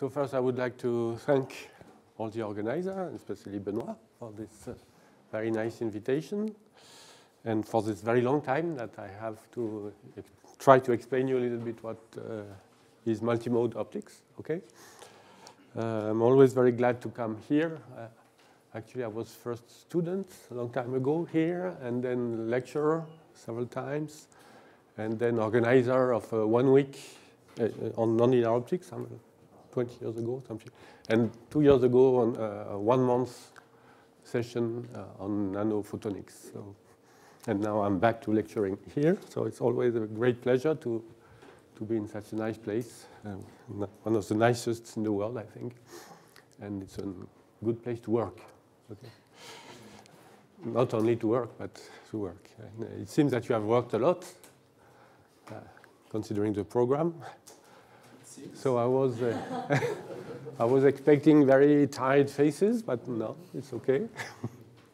So first, I would like to thank all the organizers, especially Benoit, for this very nice invitation and for this very long time that I have to try to explain you a little bit what is multimode optics, okay? I'm always very glad to come here. Actually, I was first student a long time ago here, and then lecturer several times, and then organizer of 1 week on non-linear optics, 20 years ago, something. And 2 years ago, on a 1 month session on nanophotonics. So, and now I'm back to lecturing here, so it's always a great pleasure to be in such a nice place, one of the nicest in the world, I think, and it's a good place to work. Okay. Not only to work, but to work. And it seems that you have worked a lot, considering the program. So I was, I was expecting very tired faces, but no, it's okay. It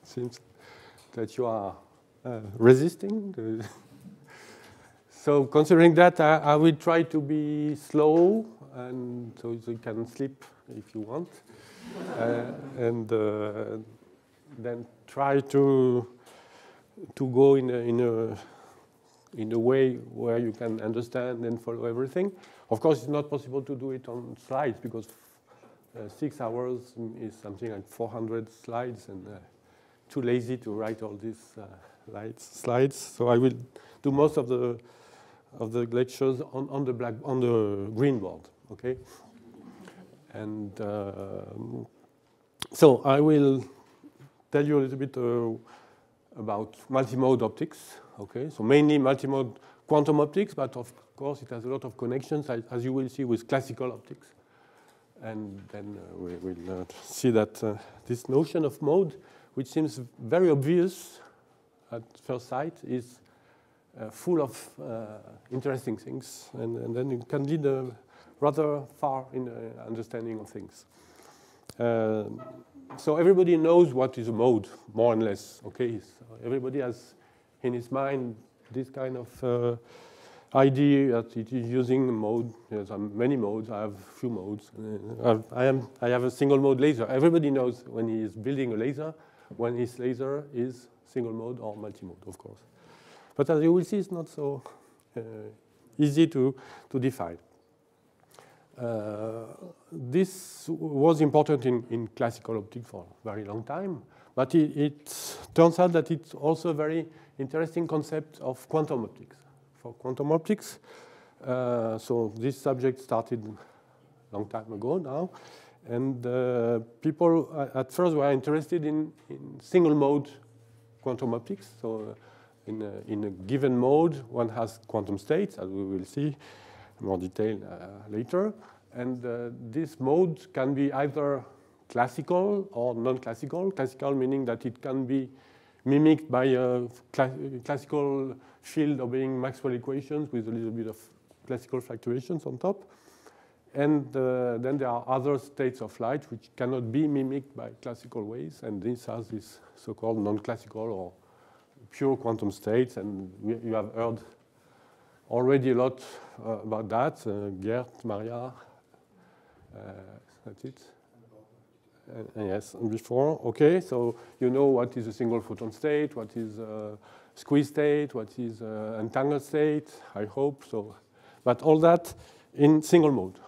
seems that you are resisting. So considering that, I will try to be slow, and so you can sleep if you want, and then try to go in a way where you can understand and follow everything. Of course, it's not possible to do it on slides because 6 hours is something like 400 slides, and too lazy to write all these slides. So I will do most of the lectures on the green board, okay? And so I will tell you a little bit about multimode optics, okay? So mainly multimode quantum optics, but of course it has a lot of connections, as you will see, with classical optics. And then we will see that this notion of mode, which seems very obvious at first sight, is full of interesting things, and then it can lead rather far in understanding of things. So everybody knows what is a mode, more or less. Okay, so everybody has in his mind this kind of idea that it is using a mode. Yes, I have many modes. I have few modes. I have a single mode laser. Everybody knows when he is building a laser, when his laser is single mode or multimode, of course. But as you will see, it's not so easy to define. This was important in classical optics for a very long time, but it turns out that it's also a very interesting concept of quantum optics. For quantum optics, so this subject started a long time ago now, and people at first were interested in single mode quantum optics. So in a given mode, one has quantum states, as we will see more detail later, and this mode can be either classical or non-classical. Classical meaning that it can be mimicked by a classical field obeying Maxwell equations with a little bit of classical fluctuations on top, and then there are other states of light which cannot be mimicked by classical ways, and this has this so-called non-classical or pure quantum states, and you have heard already a lot about that. Gert, Maria, that's it. Yes, before. Okay, so you know what is a single photon state, what is a squeeze state, what is an entangled state, I hope so. But all that in single mode,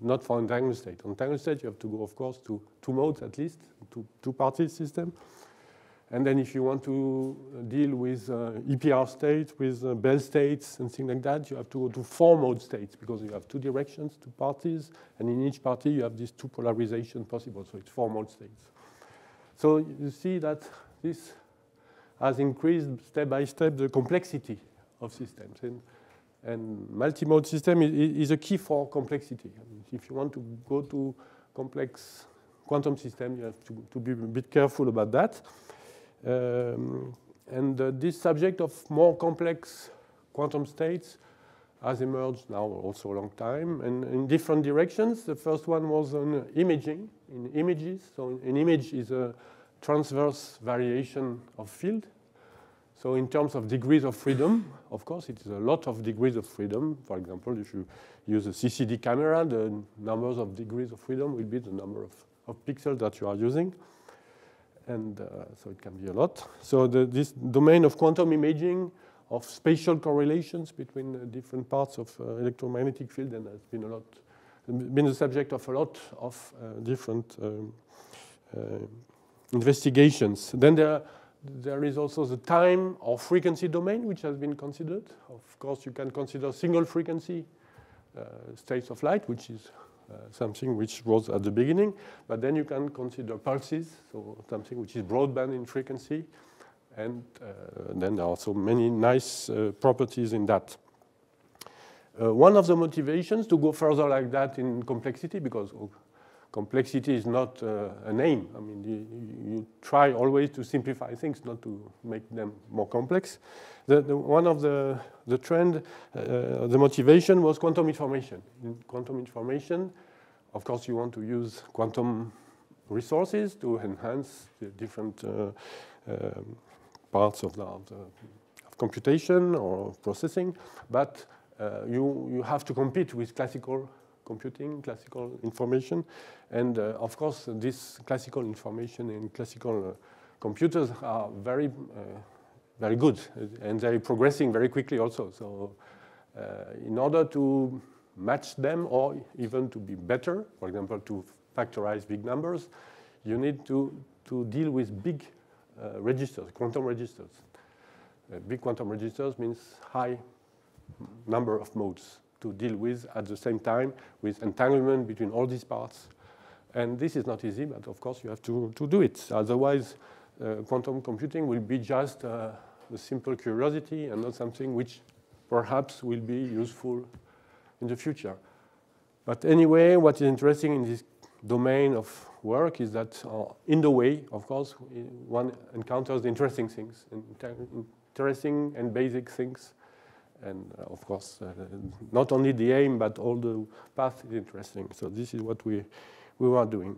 not for entangled state. Entangled state, you have to go, of course, to two modes at least, to two-party system. And then if you want to deal with EPR states, with Bell states and things like that, you have to go to four-mode states because you have two directions, two parties, and in each party you have these two polarizations possible, so it's four-mode states. So you see that this has increased step by step the complexity of systems, and multimode system is a key for complexity. I mean, if you want to go to complex quantum system, you have to be a bit careful about that. This subject of more complex quantum states has emerged now also a long time, and in different directions. The first one was on imaging, in images. So an image is a transverse variation of field. So in terms of degrees of freedom, of course, it's a lot of degrees of freedom. For example, if you use a CCD camera, the numbers of degrees of freedom will be the number of pixels that you are using. And so it can be a lot. So this domain of quantum imaging, of spatial correlations between different parts of electromagnetic field, and has been been the subject of a lot of different investigations. Then there is also the time or frequency domain, which has been considered. Of course, you can consider single frequency states of light, which is something which was at the beginning. But then you can consider pulses, so something which is broadband in frequency. And then there are also many nice properties in that. One of the motivations to go further like that in complexity, because complexity is not an aim. I mean, you try always to simplify things, not to make them more complex. One of the trend, the motivation was quantum information. In quantum information, of course, you want to use quantum resources to enhance the different parts of computation or processing, but you have to compete with classical computing, classical information, and of course this classical information and classical computers are very good, and they're progressing very quickly also. So in order to match them or even to be better, for example, to factorize big numbers, you need to deal with big registers, quantum registers. Big quantum registers means high number of modes to deal with at the same time, with entanglement between all these parts. And this is not easy, but of course you have to do it. Otherwise, quantum computing will be just a simple curiosity and not something which perhaps will be useful in the future. But anyway, what is interesting in this domain of work is that in the way, of course, one encounters interesting things, interesting and basic things. And of course, not only the aim, but all the path is interesting. So this is what we are doing.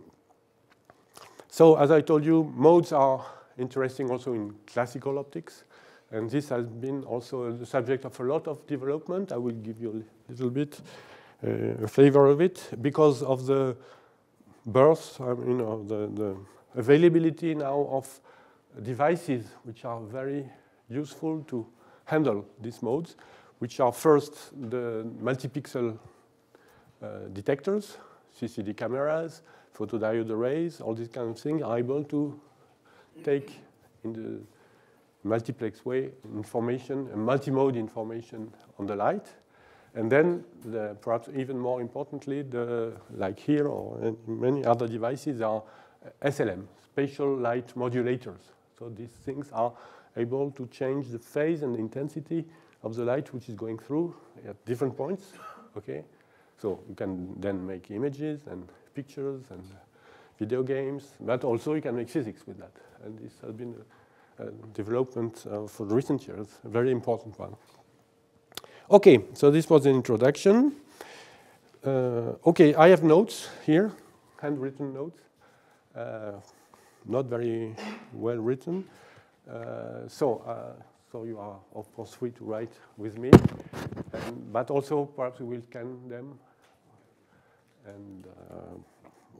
So as I told you, modes are interesting also in classical optics. And this has been also the subject of a lot of development. I will give you a little bit a flavor of it because of the birth, you know, the availability now of devices which are very useful to handle these modes, which are first the multi-pixel detectors, CCD cameras, photodiode arrays, all these kind of things are able to take in the multiplex way information, multi-mode information on the light. And then perhaps even more importantly, like here or many other devices are SLM, spatial light modulators. So these things are able to change the phase and the intensity of the light which is going through at different points. Okay, so you can then make images and pictures and video games, but also you can make physics with that. And this has been a development for recent years, a very important one. Okay, so this was an introduction. Okay, I have notes here, handwritten notes, not very well written. So you are, of course, free to write with me, but also perhaps we will scan them. And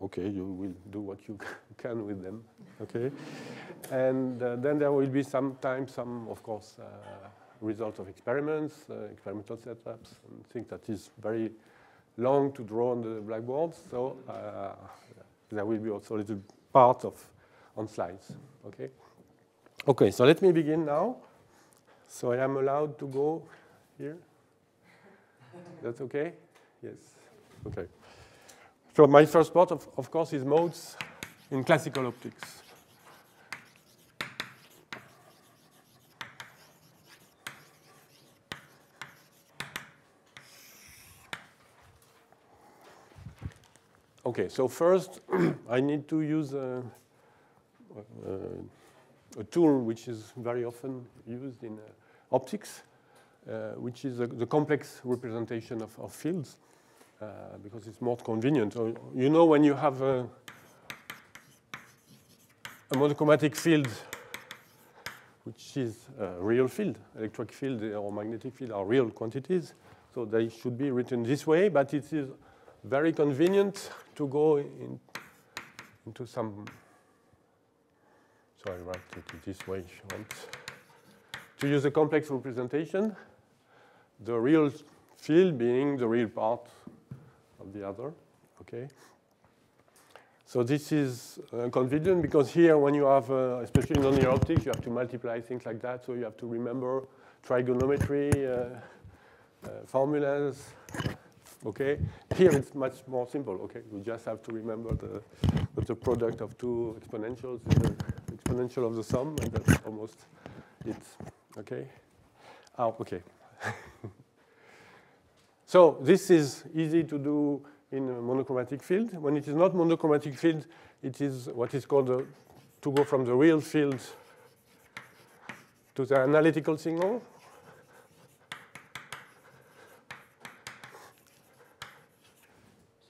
OK, you will do what you can with them, OK? And then there will be sometimes some, of course, results of experiments, experimental setups, and things that is very long to draw on the blackboard. So there will be also a little part on slides, OK? Okay, so let me begin now. So I am allowed to go here? That's okay? Yes, okay. So my first part, of course, is modes in classical optics. Okay, so first I need to use a tool which is very often used in optics, which is the complex representation of fields, because it's more convenient. So you know, when you have a monochromatic field which is a real field. Electric field or magnetic field are real quantities, so they should be written this way, but it is very convenient to go into some. So I write it this way if you want. To use a complex representation, the real field being the real part of the other. Okay. So this is convenient because here, when you have, especially in linear optics, you have to multiply things like that. So you have to remember trigonometry, formulas. Okay. Here it's much more simple. Okay. You just have to remember the product of two exponentials, the exponential of the sum, and that's almost it. Okay. Oh, okay. So this is easy to do in a monochromatic field. When it is not monochromatic field, it is what is called to go from the real field to the analytical signal.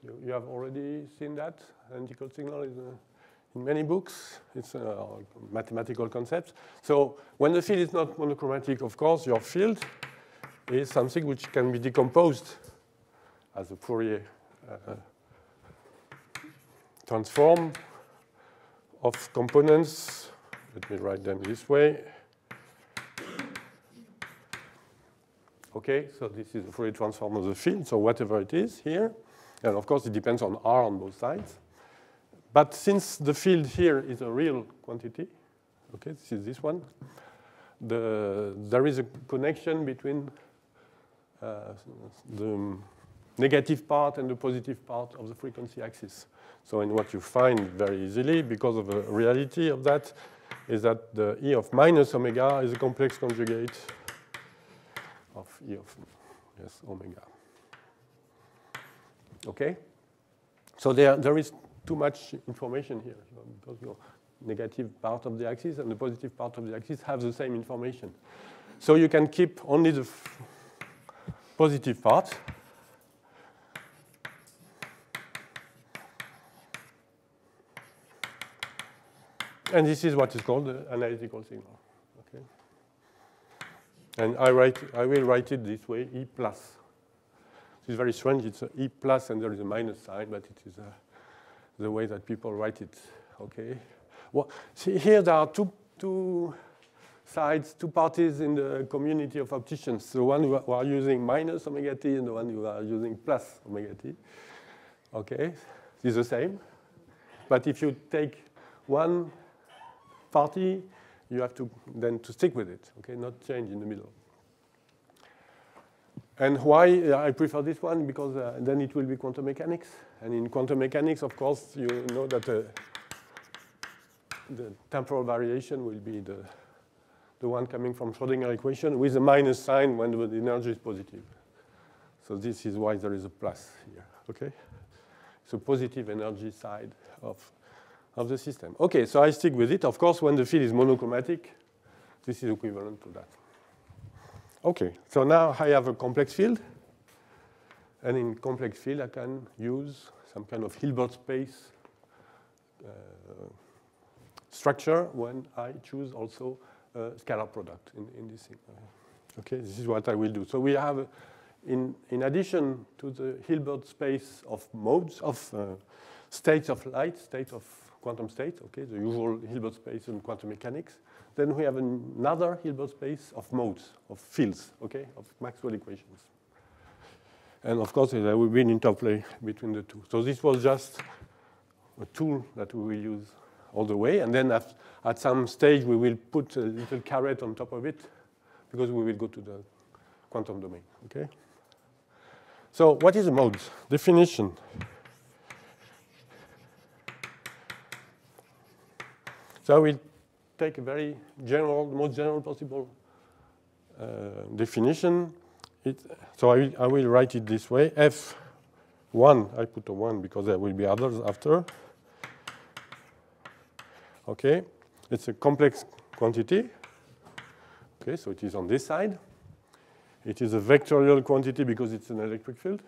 So you have already seen that. Analytical signal is in many books. It's a mathematical concept. So when the field is not monochromatic, of course, your field is something which can be decomposed as a Fourier transform of components. Let me write them this way. OK, so this is the Fourier transform of the field, so whatever it is here. And of course, it depends on R on both sides. But since the field here is a real quantity, OK, this is this one, there is a connection between the negative part and the positive part of the frequency axis. So in what you find very easily, because of the reality of that, is that the E of minus omega is a complex conjugate of E of omega. OK? So there is too much information here, because your negative part of the axis and the positive part of the axis have the same information. So you can keep only the positive part. And this is what is called the analytical signal. Okay. And I will write it this way, E plus. It's very strange. It's an E plus, and there is a minus sign, but it is the way that people write it. Okay. Well, see, here there are two sides, two parties in the community of opticians. The one who are using minus omega t and the one who are using plus omega t. Okay, it's the same, but if you take one party, you have to then to stick with it, okay, not change in the middle. And why I prefer this one? Because then it will be quantum mechanics. And in quantum mechanics, of course, you know that the temporal variation will be the one coming from Schrödinger equation with a minus sign when the energy is positive. So this is why there is a plus here, okay? So positive energy side of the system. Okay, so I stick with it. Of course, when the field is monochromatic, this is equivalent to that. Okay, so now I have a complex field. And in complex field, I can use some kind of Hilbert space structure when I choose also a scalar product in this thing. Okay, this is what I will do. So we have, in addition to the Hilbert space of modes, of states of light, states of quantum state, okay, the usual Hilbert space in quantum mechanics. Then we have another Hilbert space of modes, of fields, okay, of Maxwell equations. And of course, there will be an interplay between the two. So this was just a tool that we will use all the way. And then at some stage, we will put a little caret on top of it, because we will go to the quantum domain, okay? So what is a mode? Definition. So I will take a very general, most general possible definition. So I will write it this way. F1, I put a 1 because there will be others after. OK, it's a complex quantity. OK, so it is on this side. It is a vectorial quantity because it's an electric field.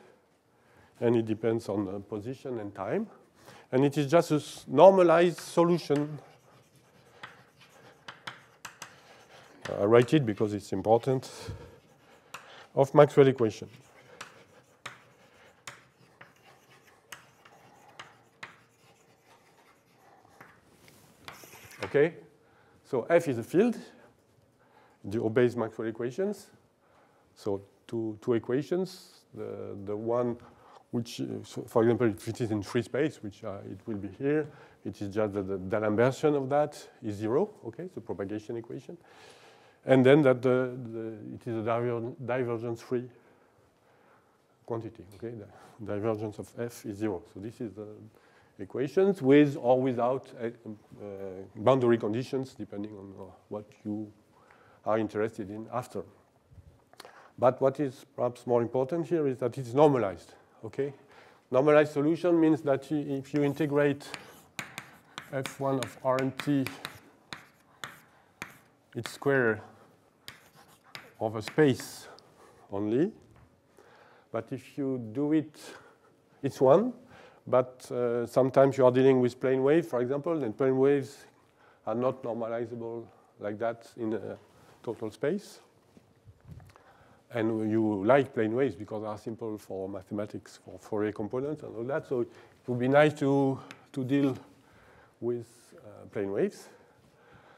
And it depends on the position and time. And it is just a normalized solution I write it because it's important, of Maxwell equation. Okay, so F is a field. It obeys Maxwell equations. So two equations. The one which, for example, if it is in free space, which it will be here, it is just that the D'Alembert version of that is 0. Okay, it's a propagation equation. And then that it is a divergence-free quantity. Okay, the divergence of F is 0. So this is the equations with or without boundary conditions, depending on what you are interested in after. But what is perhaps more important here is that it's normalized. Okay, normalized solution means that if you integrate f1 of RMT, its square over space only. But if you do it, it's 1. But sometimes you are dealing with plane waves, for example, and plane waves are not normalizable like that in a total space. And you like plane waves because they are simple for mathematics, for Fourier components and all that. So it would be nice to deal with plane waves.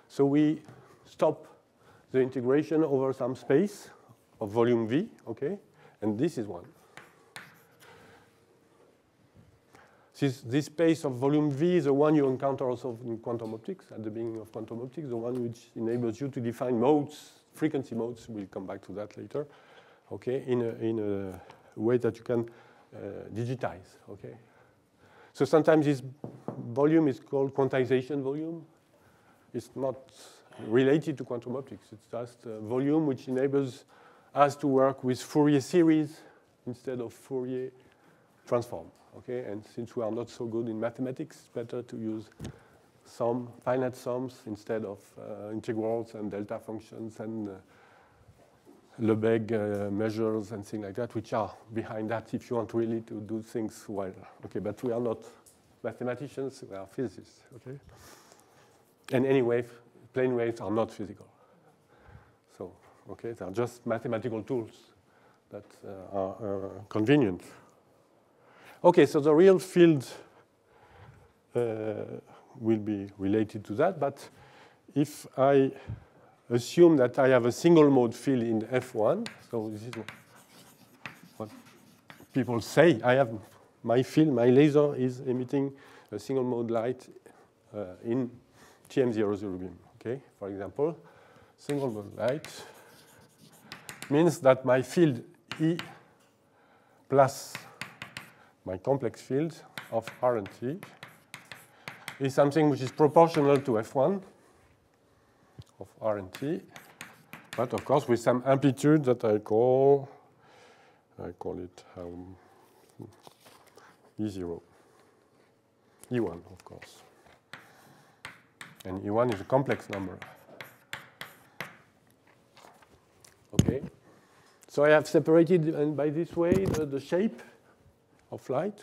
So we stop the integration over some space of volume V, okay? And this is 1. This space of volume V is the one you encounter also in quantum optics, at the beginning of quantum optics, the one which enables you to define modes, frequency modes. We'll come back to that later, okay, in a way that you can digitize, okay? So sometimes this volume is called quantization volume. It's not related to quantum optics. It's just a volume which enables us to work with Fourier series instead of Fourier transform. Okay, and since we are not so good in mathematics, it's better to use some finite sums instead of integrals and delta functions and Lebesgue measures and things like that, which are behind that if you want really to do things well. Okay, but we are not mathematicians, we are physicists. Okay, and anyway, plane waves are not physical. So, okay, they are just mathematical tools that are convenient. Okay, so the real field will be related to that, but if I assume that I have a single mode field in F1, so this is what people say, I have my field, my laser is emitting a single mode light in TM00 beam, okay? For example, single mode light means that my field E plus my complex field of R and T is something which is proportional to F1 of R and T, but of course with some amplitude that I call it E0, E1 of course, and E1 is a complex number. Okay, so I have separated and by this way the shape of light,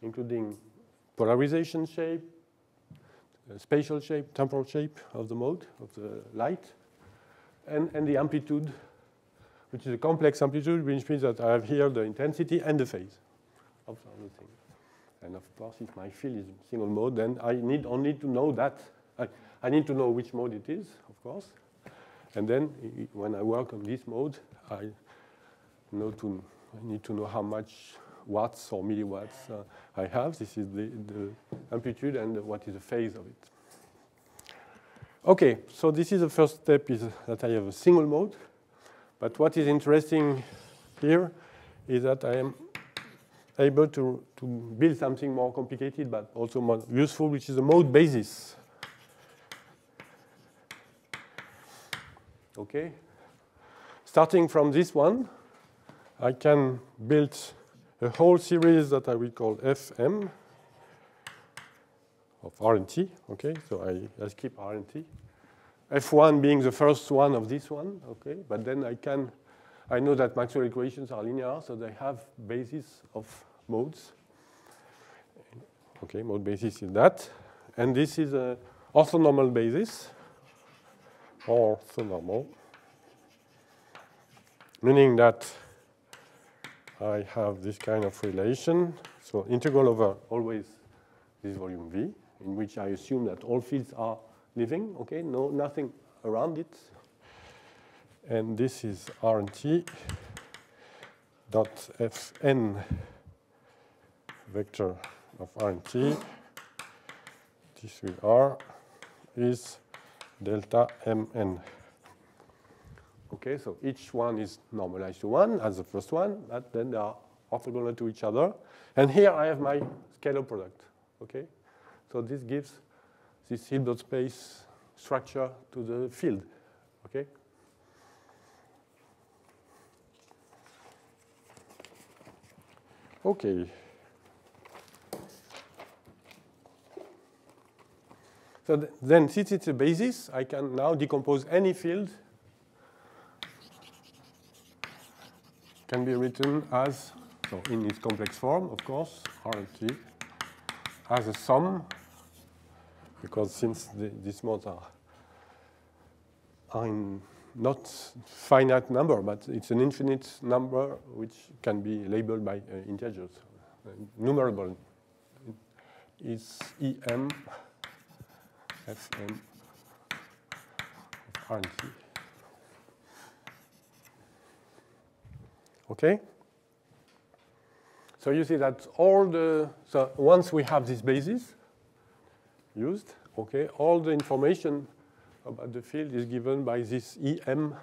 including polarization shape, spatial shape, temporal shape of the mode of the light, and the amplitude, which is a complex amplitude, which means that I have here the intensity and the phase of the other thing. And of course, if my field is single mode, then I need only to know that. I need to know which mode it is, of course. And then when I work on this mode, I need to know how much watts or milliwatts I have. This is the amplitude and what is the phase of it. Okay, so this is the first step, is that I have a single mode. But what is interesting here is that I am able to build something more complicated but also more useful, which is a mode basis. Okay, starting from this one, I can build a whole series that I will call Fm of R and T. Okay, so I skip R and T. F1 being the first one of this one. Okay, but then I know that Maxwell equations are linear, so they have bases of modes. Okay, mode basis is that, and this is an orthonormal basis orthonormal, meaning that I have this kind of relation. So integral over always this volume V, in which I assume that all fields are living, okay, no, nothing around it. And this is RT dot Fn vector of RT, this with R is delta Mn. Okay, so each one is normalized to one as the first one, but then they are orthogonal to each other. And here I have my scalar product, okay? So this gives this Hilbert space structure to the field, okay? Okay. So then since it's a basis, I can now decompose any field. Can be written as, so in its complex form, of course, RT, as a sum, because since these modes are in not finite number, but it's an infinite number which can be labeled by integers. Numerable is EM, FM, RT. Okay? So you see that all the, so once we have this basis used, okay, all the information about the field is given by this EM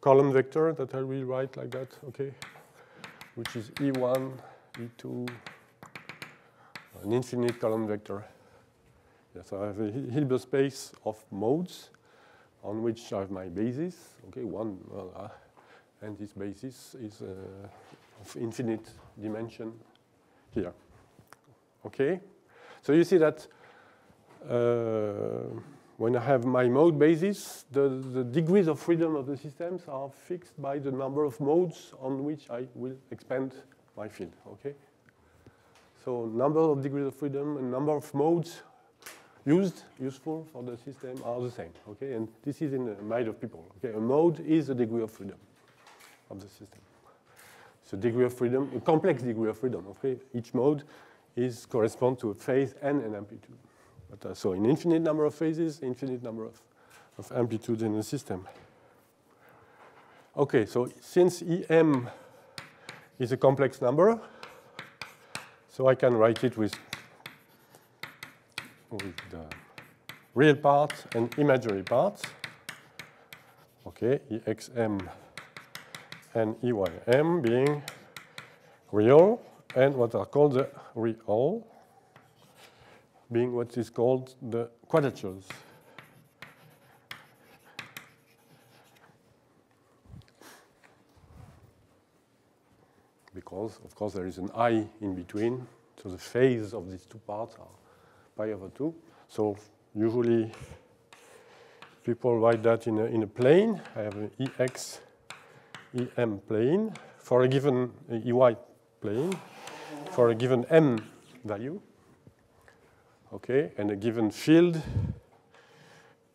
column vector that I will write like that, okay, which is E1, E2, an infinite column vector. Yeah, so I have a Hilbert space of modes on which I have my basis, okay, one, and this basis is of infinite dimension here, okay? So you see that when I have my mode basis, the degrees of freedom of the systems are fixed by the number of modes on which I will expand my field, okay? So number of degrees of freedom and number of modes useful for the system are the same, okay? And this is in the mind of people, okay? A mode is a degree of freedom of the system. So degree of freedom, a complex degree of freedom, okay? Each mode is correspond to a phase and an amplitude. But, so an infinite number of phases, infinite number of amplitudes in the system. Okay, so since EM is a complex number, so I can write it with the real part and imaginary parts, okay, EXM and EYM being real, and what are called the real being what is called the quadratures. Because, of course, there is an I in between, so the phase of these two parts are pi over 2. So usually people write that in a plane. I have an EX, EM plane for a given EY plane for a given M value. Okay, and a given field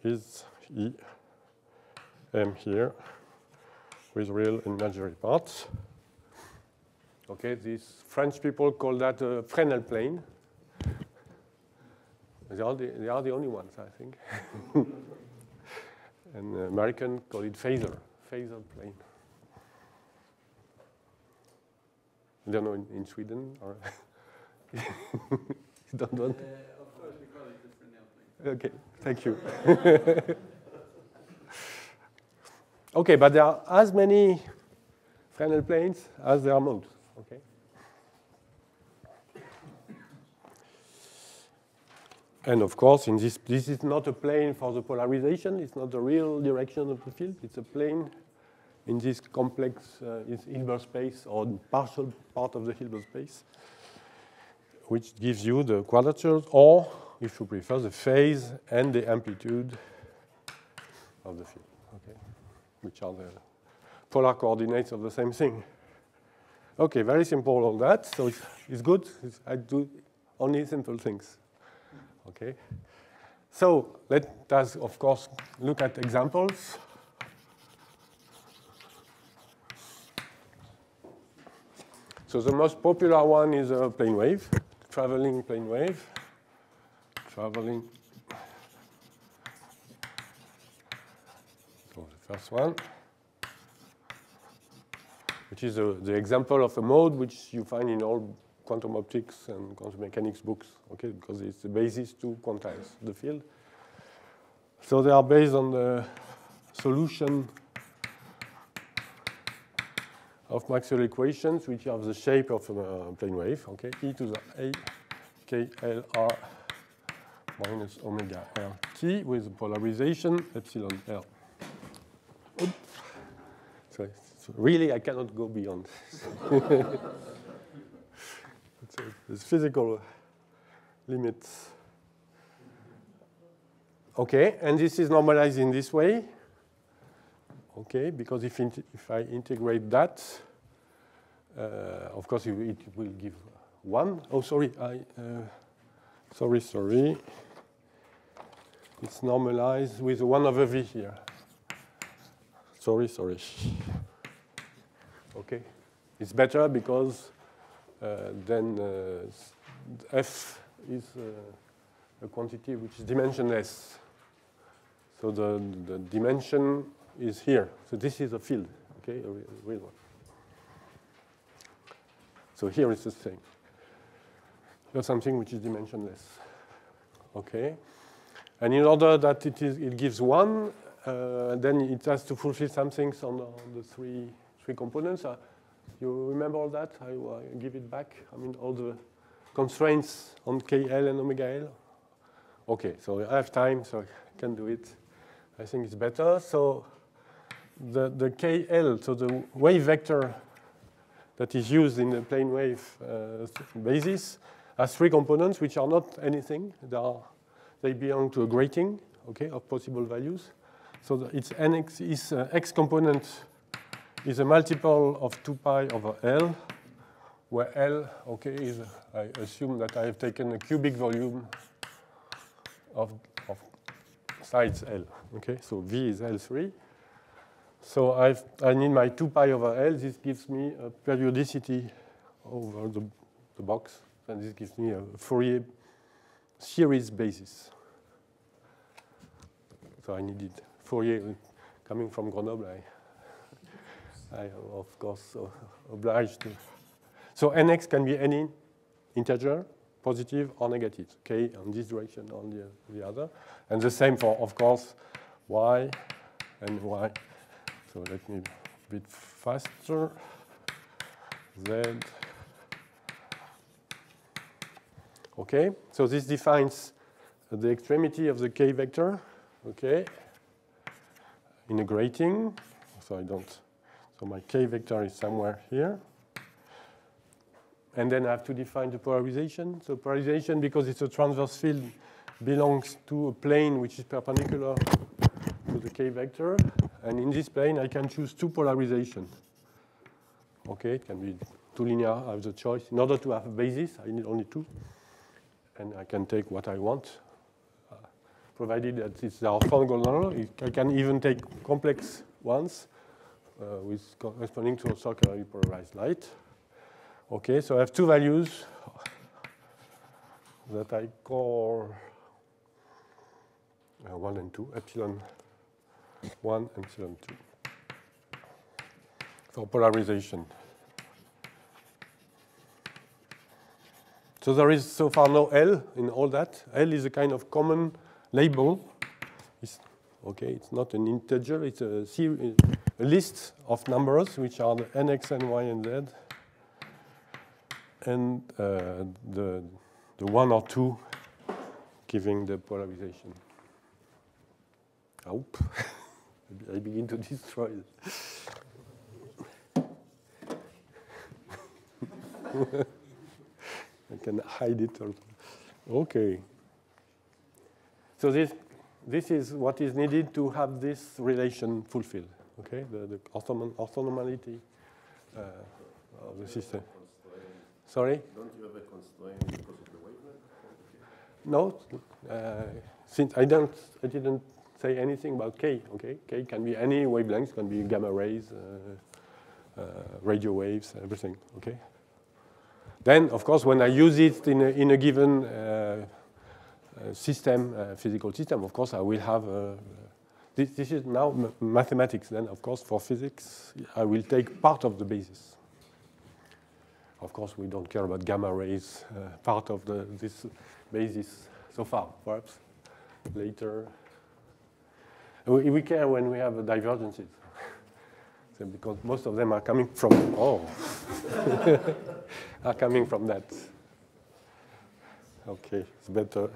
is EM here with real and imaginary parts. Okay, these French people call that a Fresnel plane. They are the only ones, I think. And the Americans call it phasor plane. I don't know, in Sweden? Or you don't want? Of course, we call it the Fresnel plane. Okay, thank you. Okay, but there are as many Fresnel planes as there are modes, okay? And of course, in this is not a plane for the polarization. It's not the real direction of the field. It's a plane in this complex Hilbert space or partial part of the Hilbert space, which gives you the quadratures, or if you prefer, the phase and the amplitude of the field, okay, which are the polar coordinates of the same thing. Okay, very simple all that. So it's good. I do only simple things. Okay, So let us, of course, look at examples. So the most popular one is a plane wave, traveling plane wave, traveling. So the first one, which is the example of a mode which you find in all quantum optics and quantum mechanics books, okay, because it's the basis to quantize the field. So they are based on the solution of Maxwell equations, which have the shape of a plane wave, okay, e to the a k l r minus omega r t with polarization epsilon l. Oops. Sorry. So really, I cannot go beyond. It's physical limits. Okay, and this is normalized in this way. Okay, because if I integrate that, of course it will give one. Oh, sorry, sorry. It's normalized with 1/v here. Sorry. Okay, it's better because then f is a quantity which is dimensionless. So the dimension is here. So this is a field, okay, a real one. So here is the same. That's something which is dimensionless, okay. And in order that it gives one, then it has to fulfill some things on the three components. You remember all that? I will give it back. I mean all the constraints on KL and omega L. Okay, so I have time, so I can do it. I think it's better. So the KL, so the wave vector that is used in the plane wave basis, has three components which are not anything. They belong to a grating, okay, of possible values. So its x component is a multiple of 2π/L, where L, okay, is I assume that I have taken a cubic volume of sides L. Okay, so V is L3. So I need my 2π/L. This gives me a periodicity over the box, and this gives me a Fourier series basis. So I needed Fourier coming from Grenoble. I am, of course, obliged to. So nx can be any integer, positive or negative, k on this direction or the other. And the same for, of course, y and y. So let me a bit faster. Z. OK, so this defines the extremity of the k vector, OK, in a grating. So I don't. So my k vector is somewhere here. And then I have to define the polarization. So polarization, because it's a transverse field, belongs to a plane which is perpendicular to the k vector. And in this plane, I can choose two polarizations. OK, it can be two linear. I have the choice. In order to have a basis, I need only two. And I can take what I want, provided that it's orthogonal. I can even take complex ones. With corresponding to a circularly polarized light. Okay, so I have two values that I call 1 and 2, ε1, ε2, for polarization. So there is so far no L in all that. L is a kind of common label. Okay, it's not an integer, it's a series. A list of numbers which are the nx and y and z, and the one or two giving the polarization. Oop. I begin to destroy it. I can hide it. Okay. So this is what is needed to have this relation fulfilled. Okay, the orthonormality of the system. Sorry? Don't you have a constraint because of the wavelength? No, since I didn't say anything about K. Okay, K can be any wavelength, can be gamma rays, radio waves, everything. Okay. Then, of course, when I use it in a given system, physical system, of course, I will have a, this is now mathematics. Then, of course, for physics, I will take part of the basis. Of course, we don't care about gamma rays, part of this basis so far. Perhaps later, we care when we have divergences, so because most of them are coming from are coming from that. Okay, it's better.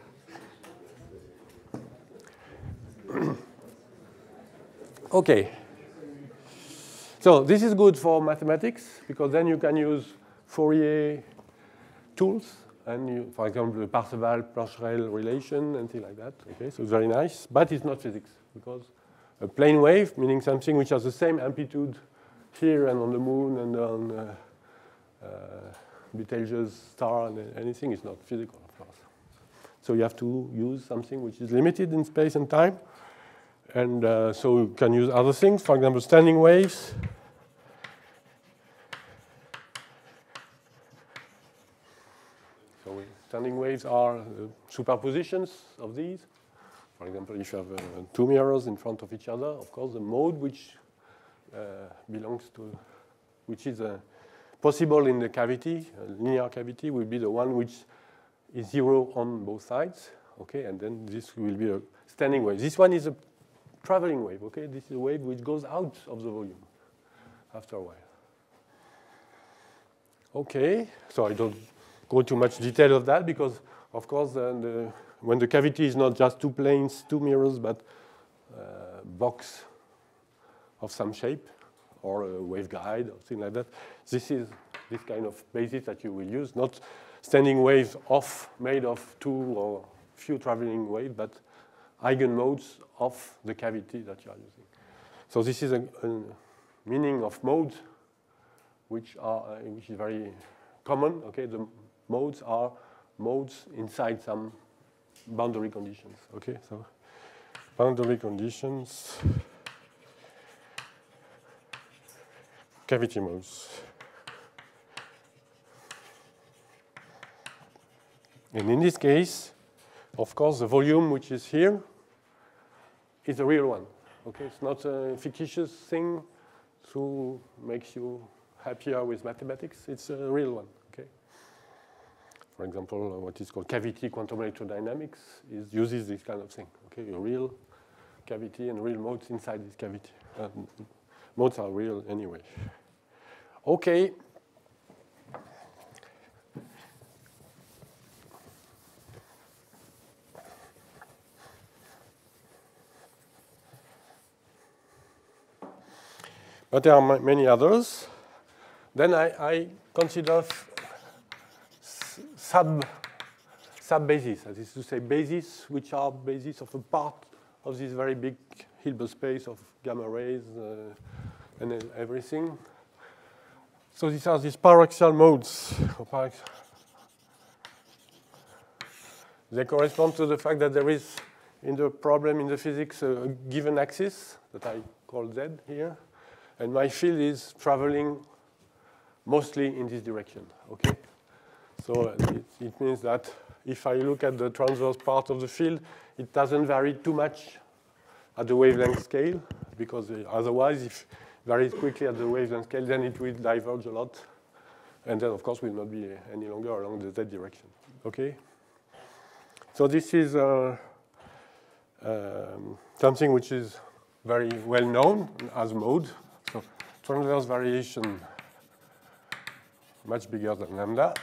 Okay. So this is good for mathematics, because then you can use Fourier tools, and you, for example, the Parseval-Plancherel relation and things like that. Okay, so it's very nice, but it's not physics, because a plane wave, meaning something which has the same amplitude here and on the moon and on Betelgeuse star and anything, is not physical, of course. So you have to use something which is limited in space and time. And so you can use other things, for example, standing waves. So standing waves are superpositions of these. For example, if you have two mirrors in front of each other, of course, the mode which belongs to, which is possible in the cavity, a linear cavity, will be the one which is zero on both sides. Okay, and then this will be a standing wave. This one is a traveling wave. Okay, this is a wave which goes out of the volume after a while. Okay, so I don't go too much detail of that, because, of course, when the cavity is not just two planes, two mirrors, but a box of some shape, or a waveguide, or thing like that. This is this kind of basis that you will use, not standing waves made of two or few traveling waves, but eigenmodes of the cavity that you are using. So this is a meaning of modes, which is very common. Okay, the modes are modes inside some boundary conditions. Okay, so boundary conditions. Cavity modes. And in this case, of course, the volume which is here is a real one. Okay, it's not a fictitious thing to make you happier with mathematics. It's a real one. Okay. For example, what is called cavity quantum electrodynamics uses this kind of thing. Okay, a real cavity and real modes inside this cavity. Modes are real anyway. Okay. But there are many others. Then I consider sub-bases, that is to say, bases which are bases of a part of this very big Hilbert space of gamma rays and everything. So these are these paraxial modes. They correspond to the fact that there is, in the problem in the physics, a given axis that I call Z here. And my field is traveling mostly in this direction. Okay, so it means that if I look at the transverse part of the field, it doesn't vary too much at the wavelength scale, because otherwise, if it varies quickly at the wavelength scale, then it will diverge a lot, and then, of course, will not be any longer along the z direction. Okay, so this is something which is very well known as mode. So transverse variation much bigger than lambda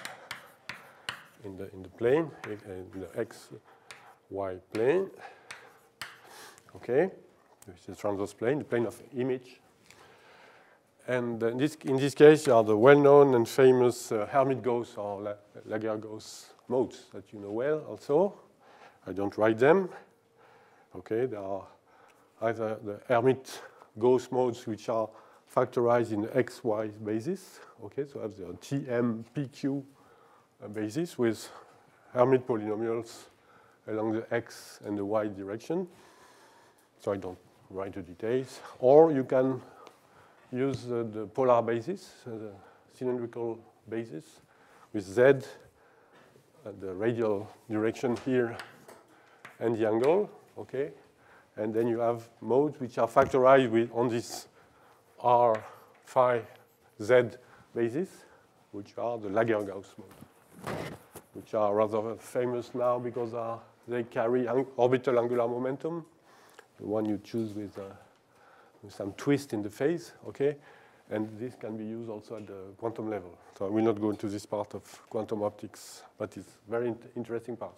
in the plane, in the x, y plane. Okay, this is transverse plane, the plane of image. And in this case, are the well-known and famous Hermit-Gauss or Laguerre-Gauss modes that you know well. Also, I don't write them. Okay, there are either the Hermit-Gauss modes, which are factorized in the x-y basis. Okay, so I have the TM, PQ basis with Hermit polynomials along the x and the y direction. So I don't write the details. Or you can use the polar basis, the cylindrical basis, with z at the radial direction here and the angle, okay? And then you have modes which are factorized with, on this r phi z basis, which are the Lager-Gauss modes, which are rather famous now because they carry orbital angular momentum, the one you choose with some twist in the phase, okay? And this can be used also at the quantum level. So I will not go into this part of quantum optics, but it's a very interesting part.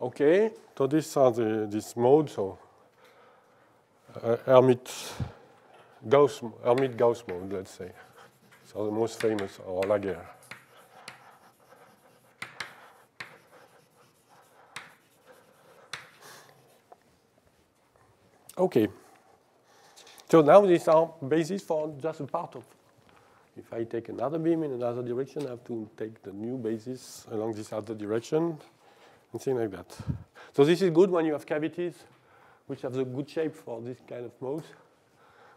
Okay, so these are this mode, so Hermit-Gauss mode, let's say. So the most famous are Laguerre. Okay. So now these are bases for just a part of. If I take another beam in another direction, I have to take the new basis along this other direction, and things like that. So this is good when you have cavities which have the good shape for this kind of modes,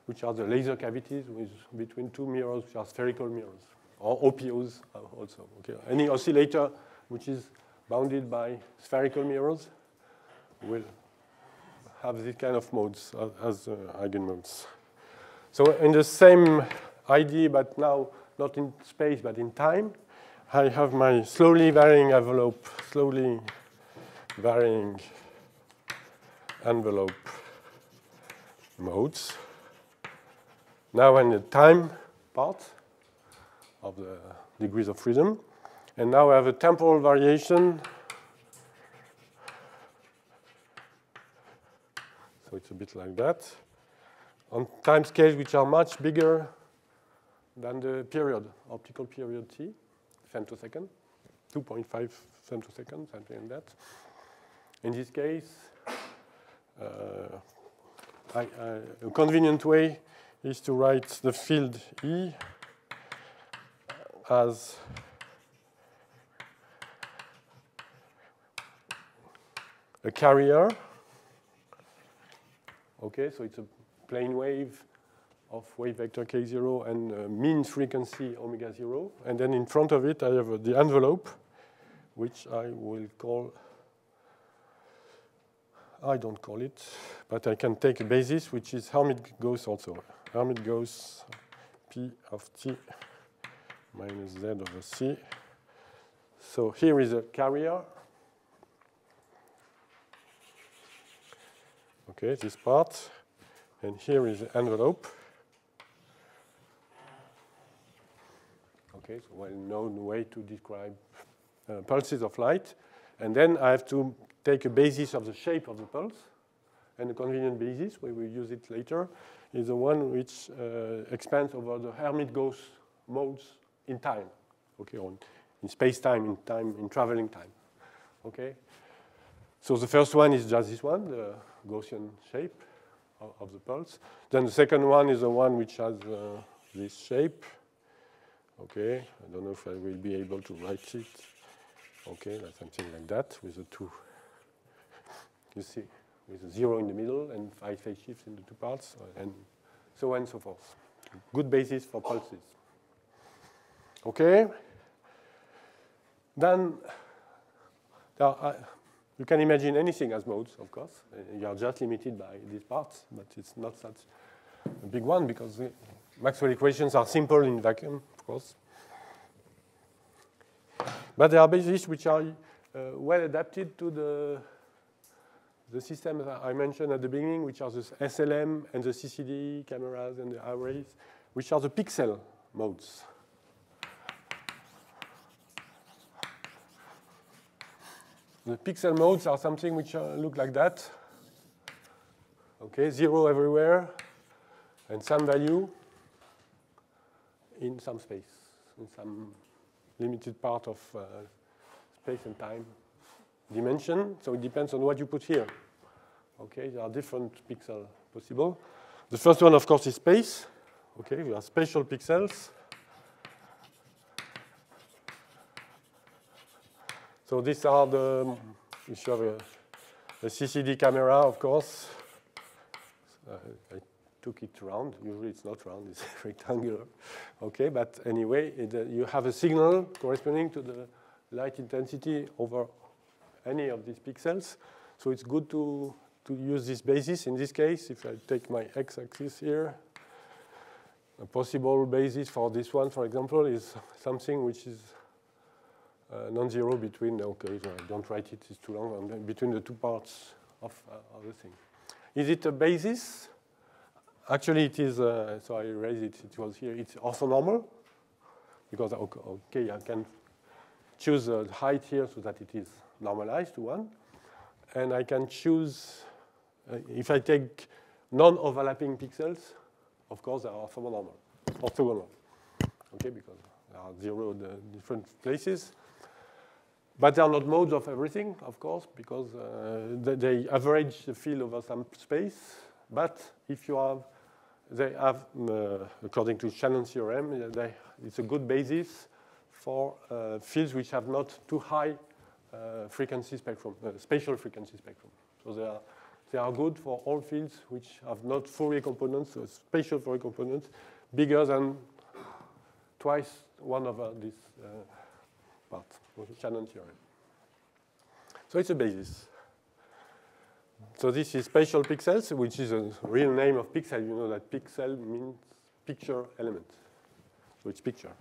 which are the laser cavities with between two mirrors, which are spherical mirrors, or OPOs also. Okay. Any oscillator which is bounded by spherical mirrors will have these kind of modes as eigenmodes. So in the same idea, but now not in space, but in time, I have my slowly varying envelope, modes. Now in the time part of the degrees of freedom. And now I have a temporal variation. It's a bit like that, on time scales which are much bigger than the period, optical period t, femtosecond, 2.5 femtosecond, something like that. In this case, a convenient way is to write the field E as a carrier. Okay, so it's a plane wave of wave vector k0 and mean frequency omega0. And then in front of it, I have the envelope, which I will call, I don't call it, but I can take a basis, which is Hermit-Gauss also. Hermit-Gauss P of t minus z over c. So here is a carrier. Okay, this part, and here is the envelope. Okay, so well-known way to describe pulses of light. And then I have to take a basis of the shape of the pulse, and a convenient basis, we will use it later, is the one which expands over the Hermit-Gauss modes in time, okay, or in space-time, in time, in traveling time, okay. So the first one is just this one, the Gaussian shape of the pulse. Then the second one is the one which has this shape. Okay, I don't know if I will be able to write it. Okay, like something like that with the two. You see, with a zero in the middle and 5 phase shifts in the two parts, and so on and so forth. Good basis for pulses. Okay. Then there are. You can imagine anything as modes, of course. You are just limited by these parts, but it's not such a big one because the Maxwell equations are simple in vacuum, of course. But there are bases which are well adapted to the system that I mentioned at the beginning, which are the SLM and the CCD cameras and the arrays, which are the pixel modes. The pixel modes are something which look like that. Okay, zero everywhere, and some value in some space, in some limited part of space and time dimension. So it depends on what you put here. Okay, there are different pixels possible. The first one, of course, is space. Okay, we have spatial pixels. So these are the You should have a CCD camera, of course. I took it round. Usually it's not round, it's rectangular. OK, but anyway, you have a signal corresponding to the light intensity over any of these pixels. So it's good to use this basis. In this case, if I take my x-axis here, a possible basis for this one, for example, is something which is non-zero between, OK, so I don't write it, it's too long, and between the two parts of the thing. Is it a basis? Actually, it is, so I erased it, it was here. It's orthonormal, because, OK, I can choose a height here so that it is normalized to 1. And I can choose, if I take non-overlapping pixels, of course, they are orthogonal, okay, because there are zero different places. But they are not modes of everything, of course, because they average the field over some space. But if you have, they have, according to Shannon's theorem, it's a good basis for fields which have not too high frequency spectrum, spatial frequency spectrum. So they are good for all fields which have not Fourier components, so spatial Fourier components, bigger than twice 1 over this part, Shannon theorem. So it's a basis. So this is spatial pixels, which is a real name of pixel. You know that pixel means picture element, so it's picture.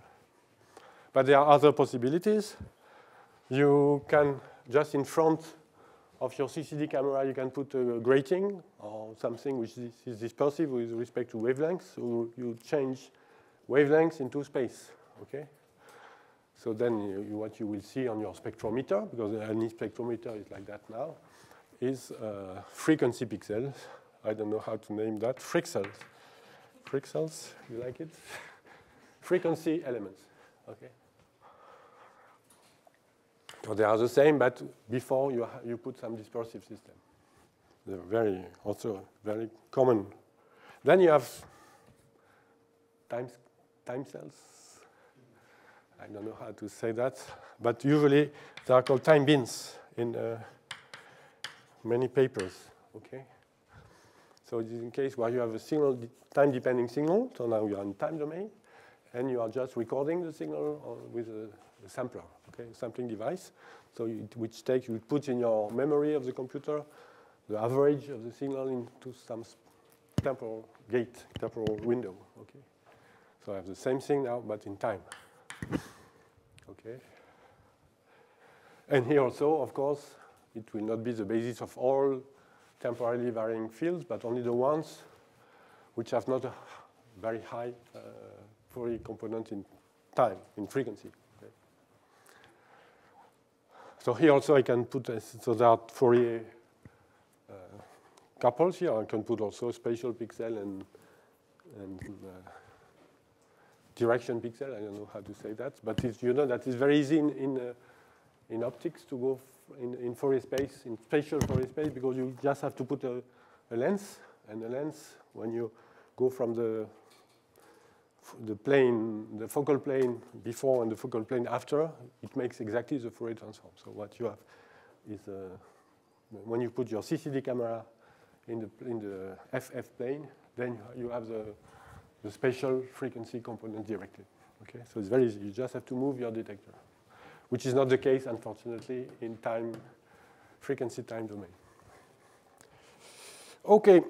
But there are other possibilities. You can just in front of your CCD camera, you can put a grating or something which is dispersive with respect to wavelengths. So you change wavelengths into space. Okay. So then what you will see on your spectrometer, because any spectrometer is like that now, is frequency pixels. I don't know how to name that. Frixels. Frixels. You like it? Frequency elements. Okay. So they are the same, but before you put some dispersive system. They're also very common. Then you have time cells. I don't know how to say that, but usually they are called time bins in many papers. Okay. So this is in case where you have a signal, time-dependent signal. So now you are in time domain, and you are just recording the signal with a sampler, okay, sampling device, so you put in your memory of the computer the average of the signal into some temporal gate, temporal window, okay. So I have the same thing now, but in time, okay. And here also, of course, it will not be the basis of all temporally varying fields, but only the ones which have not a very high Fourier component in time, in frequency. So here also I can put, so there are Fourier couples here. I can put also spatial pixel and direction pixel. I don't know how to say that, but you know that it's very easy in optics to go in Fourier space, in spatial Fourier space, because you just have to put a lens, and the lens, when you go from the plane, the focal plane before and the focal plane after, it makes exactly the Fourier transform. So what you have is, when you put your CCD camera in the FF plane, then you have the spatial frequency component directly. Okay, so it's very easy. You just have to move your detector, which is not the case, unfortunately, in time frequency time domain. Okay,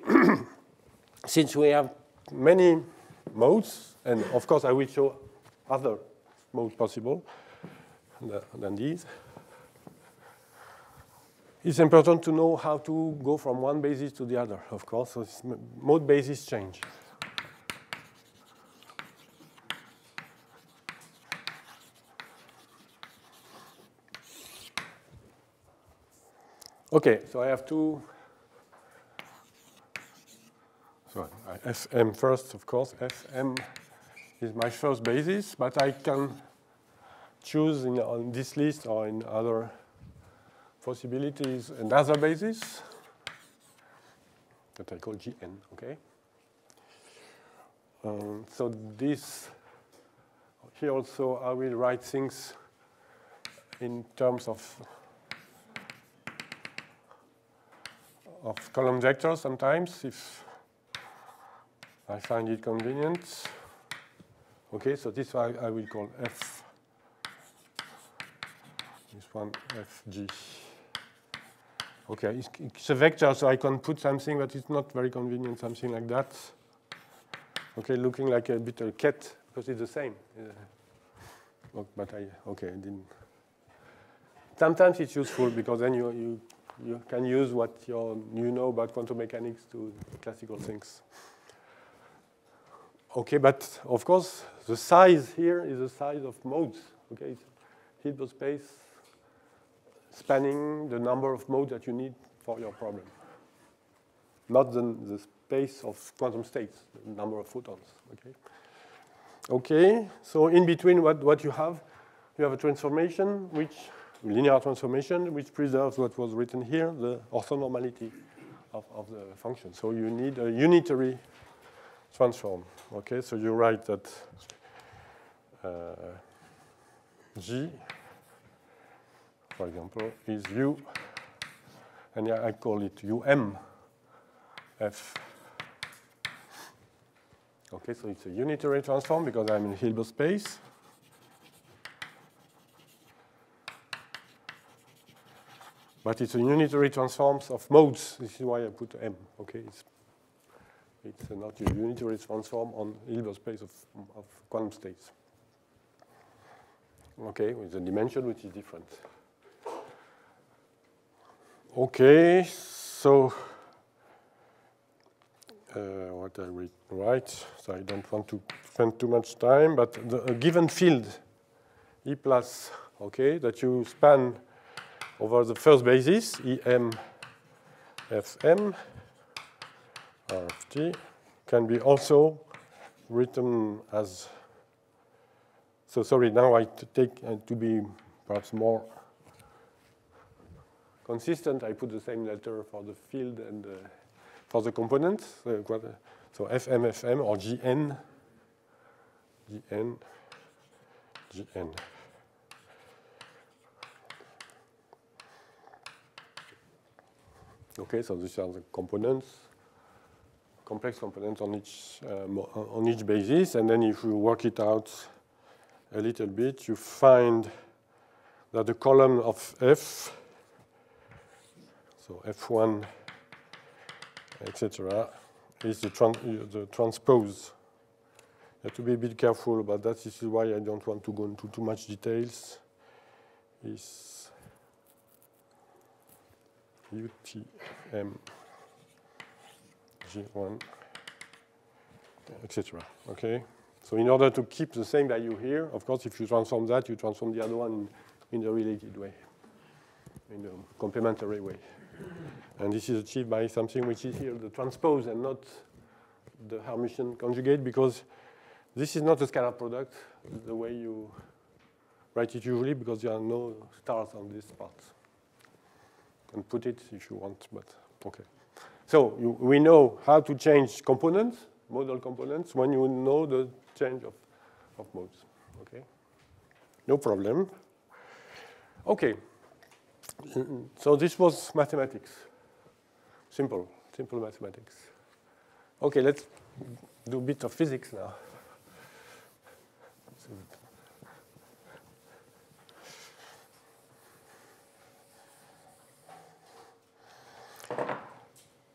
since we have many modes, and of course I will show other modes possible than these. It's important to know how to go from one basis to the other, of course, so it's mode basis change. Okay, so I have two. So Fm first, of course. Fm is my first basis, but I can choose on this list or in other possibilities another basis that I call Gn. Okay. So this here also, I will write things in terms of of column vectors sometimes if I find it convenient. Okay, so this one I will call F. This one FG. Okay, it's a vector, so I can put something that is not very convenient, something like that. Okay, looking like a bit of a cat because it's the same. But okay, I didn't. Sometimes it's useful because then you can use what you know about quantum mechanics to classical things. Okay, but of course, the size here is the size of modes. Okay, it's Hilbert space spanning the number of modes that you need for your problem, not the space of quantum states, the number of photons. Okay, so in between what you have a transformation, which linear transformation, which preserves what was written here, the orthonormality of the function. So you need a unitary transform. Okay, so you write that G, for example, is U, and I call it UMF. Okay, so it's a unitary transform because I'm in Hilbert space. But it's a unitary transform of modes. This is why I put M. Okay, it's not a unitary transform on Hilbert space of quantum states. Okay, with a dimension which is different. Okay, so what I will write, so I don't want to spend too much time, but a given field, E plus, okay, that you span over the first basis, EM, FM, RFT can be also written as, so sorry, now I take, to be perhaps more consistent, I put the same letter for the field and for the components. So FM, FM, or GN, GN, GN. Okay, so these are the components. Complex components on each basis, and then if you work it out a little bit, you find that the column of F, so F1, etc., is the transpose. You have to be a bit careful about that. This is why I don't want to go into too much details. Is UTM. G1, etc. Okay. So in order to keep the same value here, of course, if you transform that, you transform the other one in a related way, in a complementary way. And this is achieved by something which is here, the transpose, and not the Hermitian conjugate, because this is not a scalar product the way you write it usually, because there are no stars on this part. You can put it if you want, but OK. So we know how to change components, modal components, when you know the change of modes. Okay, no problem. Okay, so this was mathematics, simple mathematics. Okay, let's do a bit of physics now.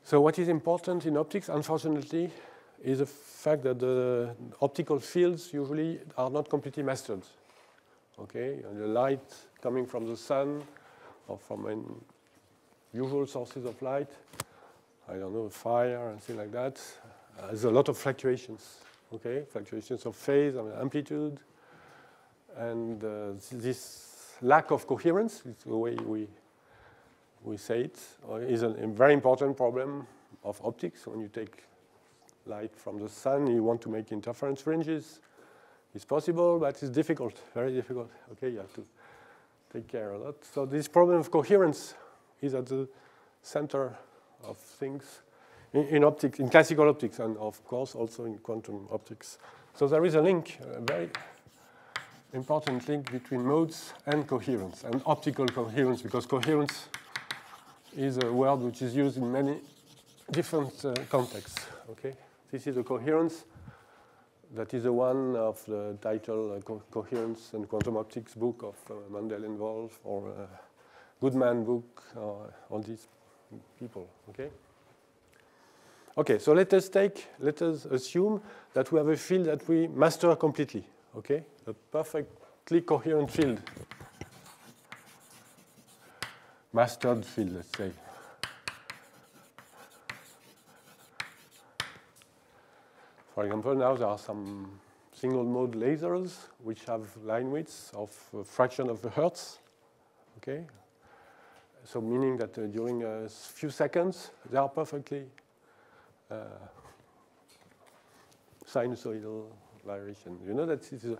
So what is important in optics, unfortunately, is the fact that the optical fields usually are not completely mastered. Okay, and the light coming from the sun or from usual sources of light, I don't know, fire and things like that, there's a lot of fluctuations. Okay, fluctuations of phase and amplitude, and this lack of coherence is the way we say it, is a very important problem of optics. When you take light from the sun, you want to make interference fringes. It's possible, but it's difficult, very difficult. Okay, you have to take care of that. So this problem of coherence is at the center of things in optics, in classical optics, and of course also in quantum optics. So there is a link, a very important link between modes and coherence, and optical coherence, because coherence is a word which is used in many different contexts. Okay, this is a coherence. That is the one of the title Coherence and Quantum Optics book of Mandel and Wolf, or Goodman book on these people. Okay. Okay. So let us assume that we have a field that we master completely. Okay, a perfectly coherent field, mastered field, let's say. For example, now there are some single-mode lasers which have line widths of a fraction of the hertz. Okay, so meaning that during a few seconds they are perfectly sinusoidal variation. You know that it is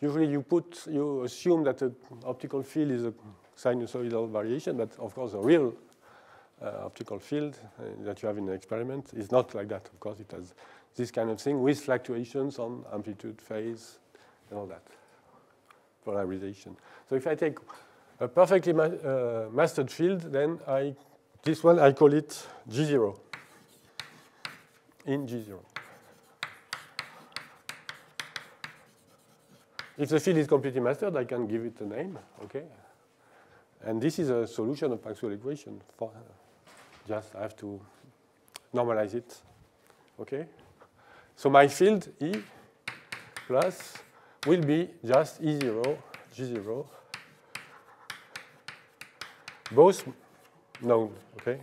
usually you assume that the optical field is a sinusoidal variation, but of course the real optical field that you have in an experiment is not like that. Of course, it has this kind of thing with fluctuations on amplitude, phase, and all that, polarization. So if I take a perfectly mastered field, then this one I call it G0, in G0. If the field is completely mastered, I can give it a name, okay? And this is a solution of Maxwell equation. Just I have to normalize it, okay? So my field E plus will be just E0, G0, both known, okay?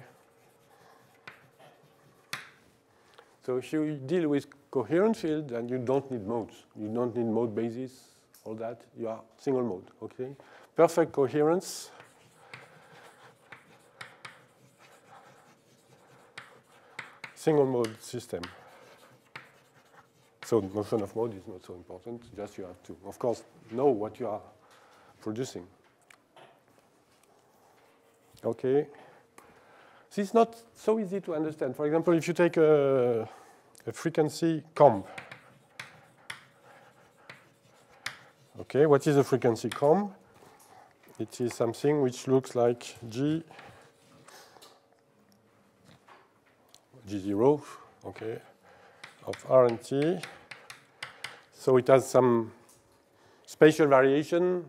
So if you deal with coherent field, then you don't need modes. You don't need mode basis, all that. You are single mode, okay? Perfect coherence single mode system. So the notion of mode is not so important, just you have to, of course, know what you are producing. Okay. This is not so easy to understand. For example, if you take a frequency comb. Okay, what is a frequency comb? It is something which looks like G0, okay, of R and T. So it has some spatial variation,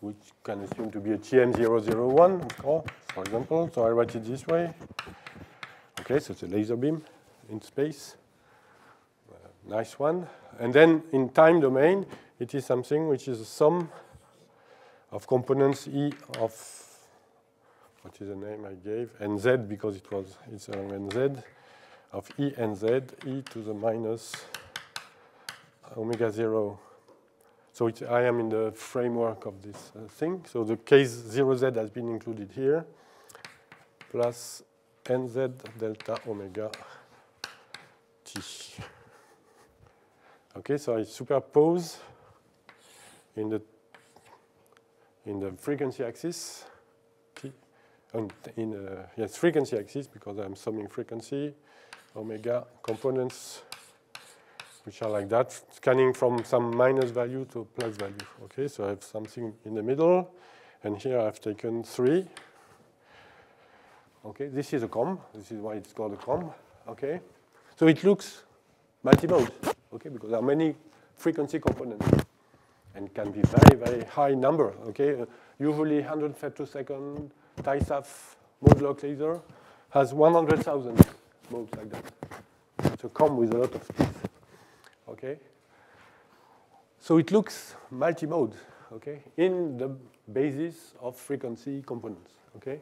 which can assume to be a TM001, for example. So I write it this way. Okay, so it's a laser beam in space. Nice one. And then in time domain, it is something which is a sum of components E of, what is the name I gave, and Z, because it's an Z, of E and Z, E to the minus omega 0. So I am in the framework of this thing. So the case 0Z has been included here, plus NZ delta omega T. OK, so I superpose in the frequency axis, T, and yes, frequency axis, because I'm summing frequency, omega components, which are like that, scanning from some minus value to a plus value. Okay, so I have something in the middle, and here I've taken 3. Okay, this is a comb. This is why it's called a comb. Okay, so it looks multimode. Okay, because there are many frequency components, and can be very, very high number. Okay, usually 100 femtosecond TISAF mode lock laser has 100,000. Modes like that. It's a comb with a lot of teeth. Okay. So it looks multimode. Okay, in the basis of frequency components. Okay,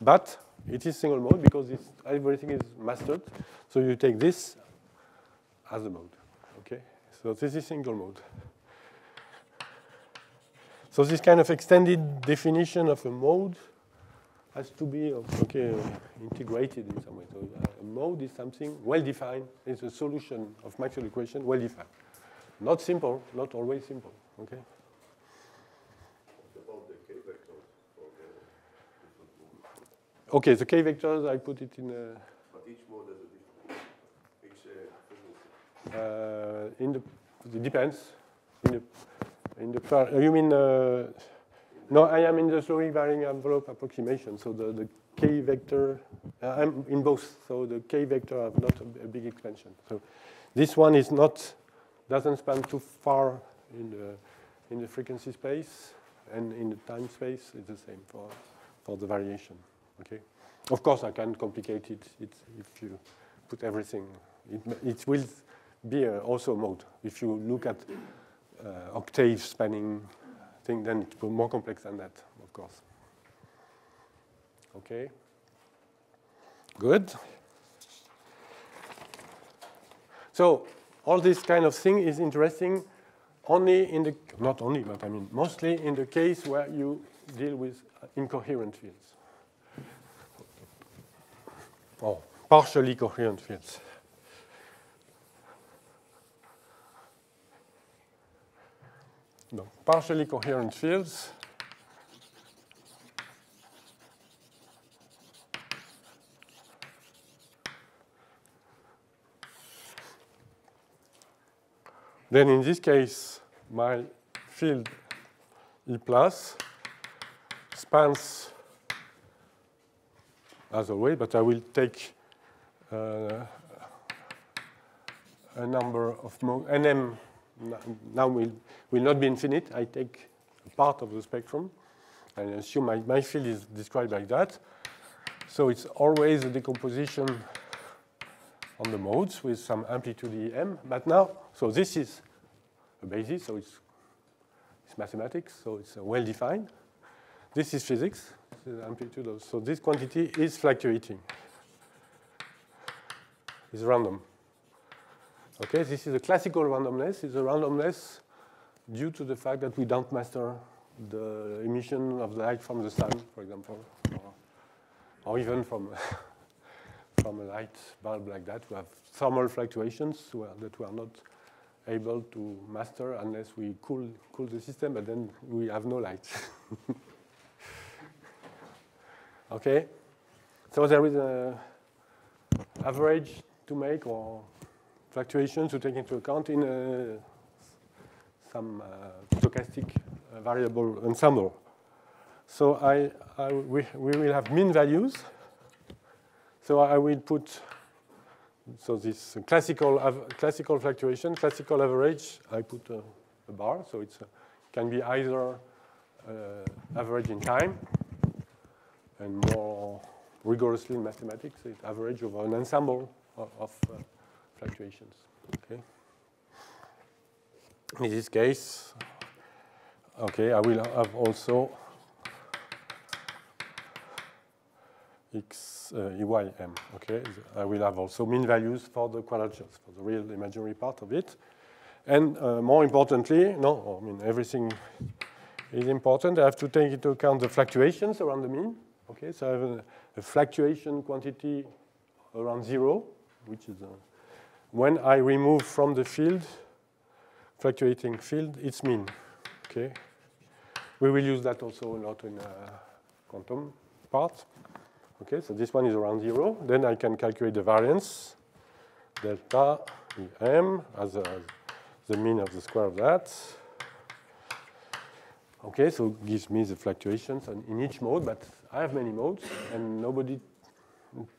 but it is single mode because everything is mastered. So you take this as a mode. Okay, so this is single mode. So this kind of extended definition of a mode has to be integrated in some way. So a mode is something well-defined. It's a solution of Maxwell equation well-defined. Not simple, not always simple. Okay. What about the k-vectors for the okay, the k-vectors, I put it in a... But each mode has a different frequency. It depends. You mean... No, I am in the slowly varying envelope approximation. So the k vector, I'm in both. So the k vector have not a big expansion. So this one is not, doesn't span too far in the frequency space, and in the time space it's the same for the variation. Okay. Of course, I can complicate it. If you put everything, it will be also mode. If you look at octave spanning thing, then it's more complex than that, of course. Okay. Good. So all this kind of thing is interesting only in the, not only, but I mean mostly in the case where you deal with incoherent fields. Oh, partially coherent fields. No, partially coherent fields. Then in this case, my field E plus spans, as always, but I will take a number of modes, nm. Now will not be infinite. I take a part of the spectrum. I assume my field is described like that. So it's always a decomposition on the modes with some amplitude EM. But now, so this is a basis. So it's mathematics. So it's well-defined. This is physics. This is amplitude. So this quantity is fluctuating. It's random. Okay, this is a classical randomness. It's a randomness due to the fact that we don't master the emission of the light from the sun, for example, or even from a light bulb like that. We have thermal fluctuations that we are not able to master unless we cool the system, but then we have no light. Okay, so there is an average to make or fluctuations to take into account in some stochastic variable ensemble. So we will have mean values. So I will put so this classical fluctuation, classical average. I put a bar, so it can be either average in time, and more rigorously in mathematics, it's average over an ensemble of fluctuations. Okay. In this case, okay, I will have also x EYM. Okay, I will have also mean values for the quadratures, for the real imaginary part of it, and more importantly, no, I mean everything is important. I have to take into account the fluctuations around the mean. Okay, so I have a fluctuation quantity around zero, which is when I remove from the field, fluctuating field, its mean. Okay, we will use that also a lot in quantum part. Okay, so this one is around zero. Then I can calculate the variance, delta EM as the mean of the square of that. Okay, so it gives me the fluctuations in each mode, but I have many modes, and nobody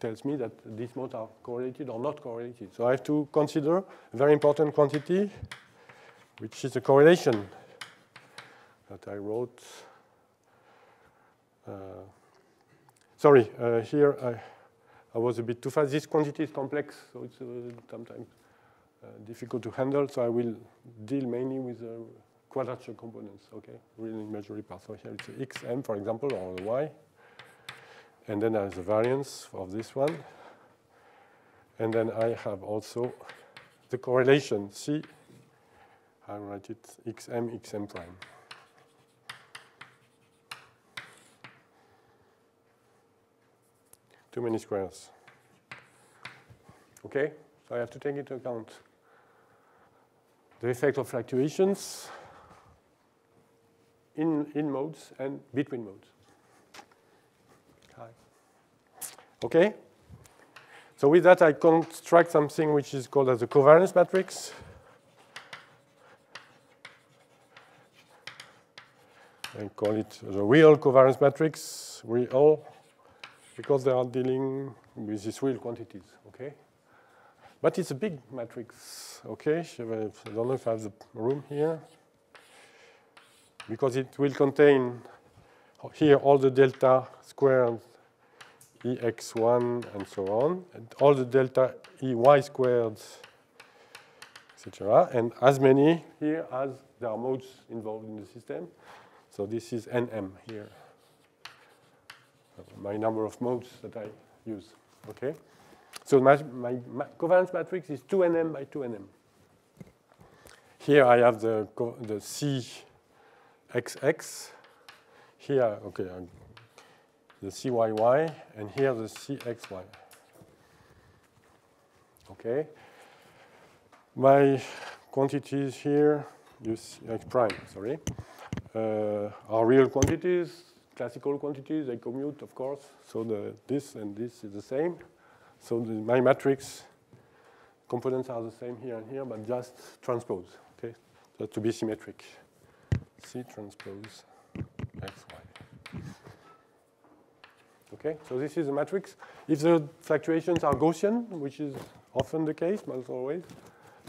tells me that these modes are correlated or not correlated. So I have to consider a very important quantity, which is a correlation that I wrote. Here I was a bit too fast. This quantity is complex, so it's sometimes difficult to handle. So I will deal mainly with the quadrature components, okay, real imaginary part. So here it's xm, for example, or the y. And then I have the variance of this one. And then I have also the correlation C. I write it xm, xm prime. Too many squares. OK, so I have to take into account the effect of fluctuations in modes and between modes. Okay, so with that I construct something which is called as a covariance matrix. and call it the real covariance matrix, real, because they are dealing with these real quantities, okay? But it's a big matrix, okay? I don't know if I have the room here. Because it will contain here all the delta squared EX1 and so on, and all the delta EY squared, etc., and as many here as there are modes involved in the system. So this is NM here, my number of modes that I use. Okay, so my covariance matrix is 2nm by 2nm. Here I have the CXX, here, okay, the CYY, and here the CXY. Okay, my quantities here, X prime, sorry, are real quantities, classical quantities. They commute, of course. So this and this is the same. So my matrix components are the same here and here, but just transpose. Okay, so to be symmetric. C transpose XY. Okay, so this is a matrix. If the fluctuations are Gaussian, which is often the case, not always,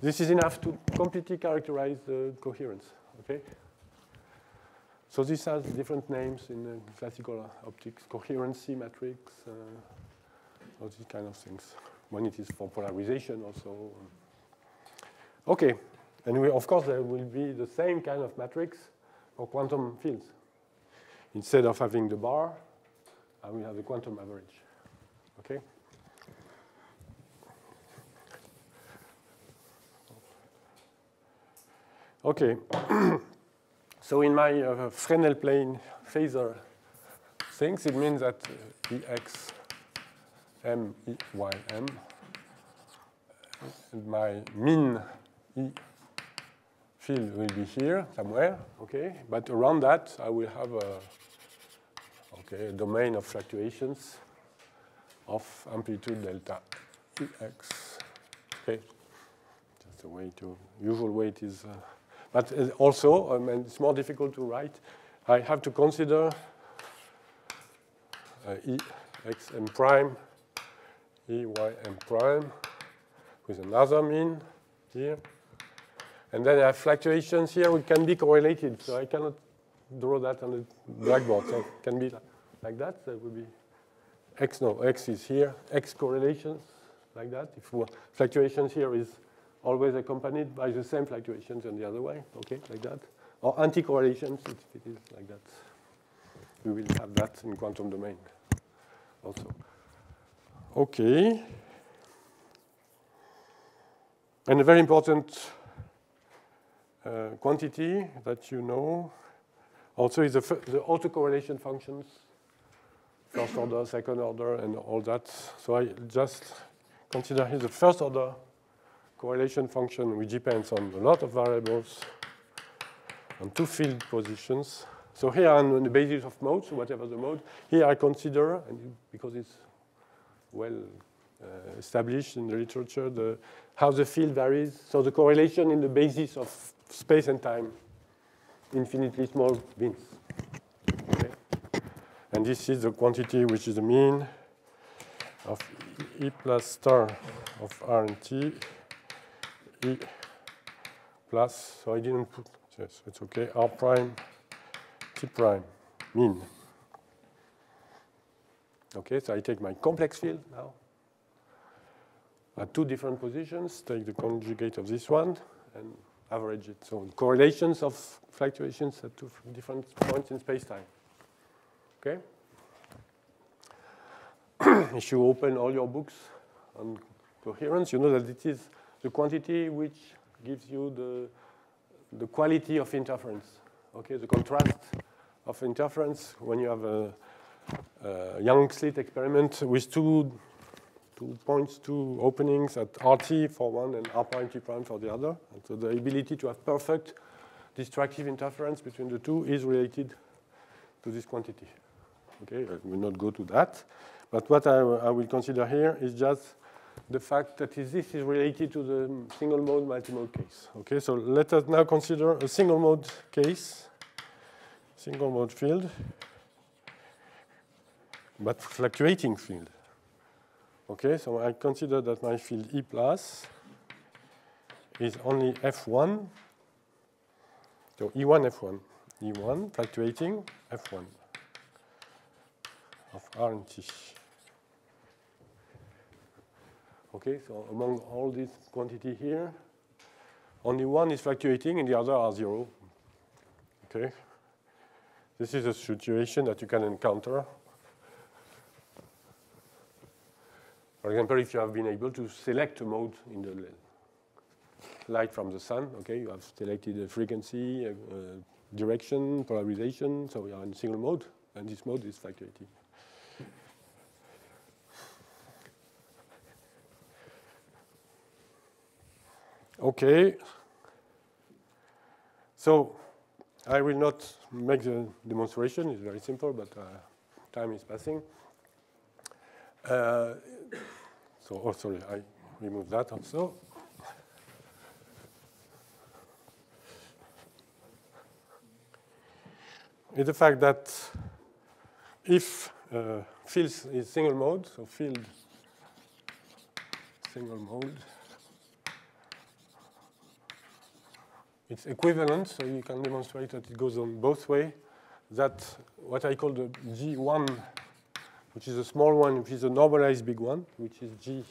this is enough to completely characterize the coherence. Okay. So this has different names in the classical optics: coherency matrix, all these kind of things. When it is for polarization, also. Okay, and of course there will be the same kind of matrix for quantum fields. Instead of having the bar, I will have the quantum average. Okay. Okay, so in my Fresnel plane phasor things, it means that EX, M, E, Y, M, and my mean E field will be here somewhere, okay? But around that, I will have a domain of fluctuations of amplitude delta EX, okay? That's the way to, usual way it is. But also, and it's more difficult to write, I have to consider E X M prime, E Y M prime, with another mean here. And then I have fluctuations here which can be correlated. So I cannot draw that on the blackboard. So it can be like that. That would be X, no, X is here. X correlations like that. If fluctuations here is always accompanied by the same fluctuations and the other way, okay, like that. Or anti-correlations, if it is like that. We will have that in quantum domain also. Okay. And a very important quantity that you know also is the autocorrelation functions, first order, second order, and all that. So I just consider here the first order correlation function, which depends on a lot of variables, on two field positions. So here I'm on the basis of modes, whatever the mode. Here I consider, and because it's well established in the literature, how the field varies. So the correlation in the basis of space and time, infinitely small bins. Okay. And this is the quantity which is the mean of E plus star of R and T. E plus, so I didn't put, yes, it's okay, R prime, T prime, mean. Okay, so I take my complex field now at two different positions, take the conjugate of this one and average it. So correlations of fluctuations at two different points in space-time. Okay? If you open all your books on coherence, you know that it is the quantity which gives you the quality of interference, okay, the contrast of interference when you have a Young slit experiment with two points, two openings at RT for one and R prime T prime for the other. And so the ability to have perfect destructive interference between the two is related to this quantity. Okay, I will not go to that. But what I will consider here is just the fact that this is related to the single-mode multimode case. Okay, so let us now consider a single-mode case. single mode field, but fluctuating field. Okay, so I consider that my field E plus is only F1, so E1, F1, E1 fluctuating F1 of R and T. Okay, so among all this quantity here, only one is fluctuating and the other are zero. Okay, this is a situation that you can encounter. For example, if you have been able to select a mode in the light from the sun, okay, you have selected a frequency, a direction, polarization, so we are in single mode, and this mode is fluctuating. Okay, so I will not make the demonstration, it's very simple, but time is passing. Oh, sorry, I removed that also. It's the fact that if field is single mode, so field single mode, it's equivalent, so you can demonstrate that it goes on both ways, that what I call the G1, which is a small one, which is a normalized big one, which is G,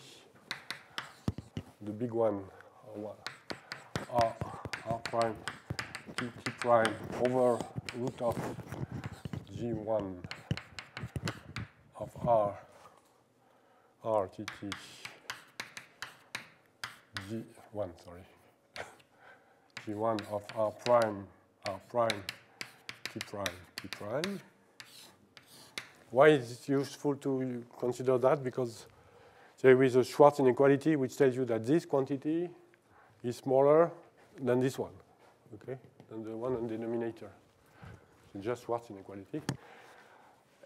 the big one, R prime, T prime over root of G1 of R, R, T, T, G1, sorry. G1 of R prime, T prime, T prime. Why is it useful to consider that? Because there is a Schwartz inequality which tells you that this quantity is smaller than this one, okay, than the one on the denominator. So just Schwartz inequality.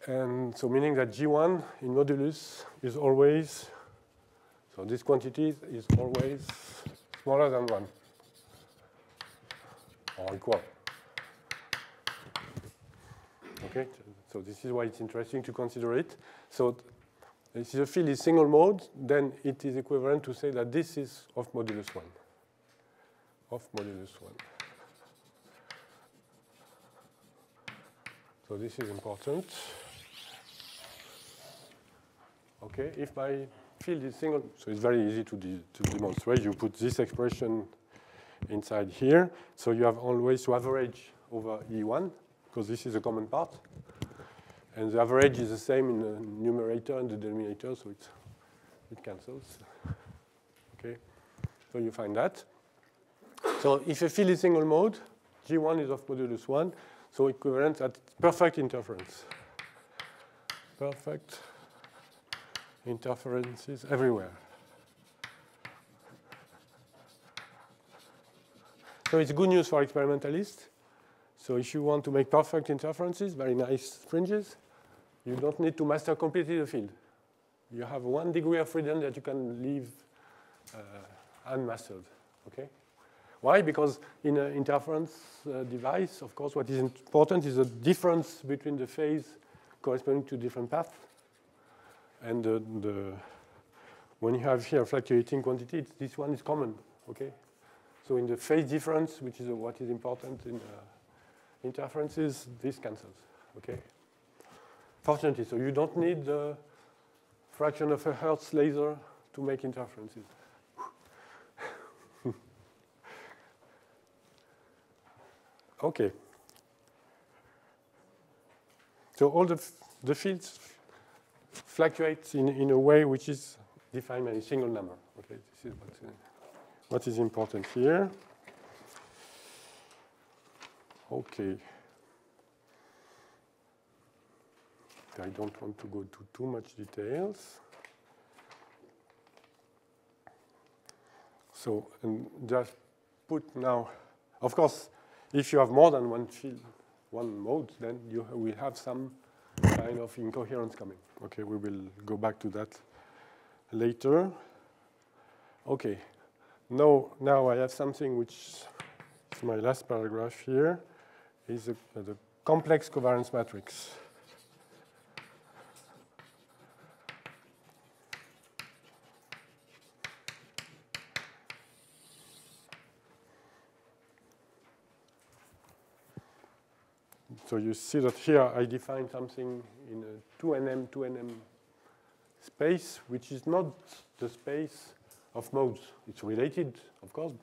And so meaning that G1 in modulus is always, so this quantity is always smaller than 1. Or equal. Okay, so this is why it's interesting to consider it. So if the field is single mode, then it is equivalent to say that this is of modulus 1. Of modulus 1. So this is important. Okay, if my field is single, so it's very easy to demonstrate. You put this expression inside here. So you have always to average over E1, because this is a common part. And the average is the same in the numerator and the denominator, so it cancels. Okay, so you find that. So if a field is single mode, G1 is of modulus 1, so equivalent at perfect interference. Perfect interferences everywhere. So it's good news for experimentalists. So if you want to make perfect interferences, very nice fringes, you don't need to master completely the field. You have 1 degree of freedom that you can leave unmastered. Okay? Why? Because in an interference device, of course, what is important is the difference between the phase corresponding to different paths. And when you have here fluctuating quantity, this one is common. Okay? So in the phase difference, which is what is important in interferences, this cancels. Okay. Fortunately, so you don't need the fraction of a hertz laser to make interferences. Okay. So all the fields fluctuate in a way which is defined by a single number. Okay. This is what is important here. Okay. I don't want to go into too much details. So, and just put now, of course, if you have more than one field, one mode, then you will have some kind of incoherence coming. Okay, we will go back to that later. Okay. Now I have something which is my last paragraph here, is the complex covariance matrix. So you see that here I define something in a 2nm space, which is not the space of modes. It's related, of course,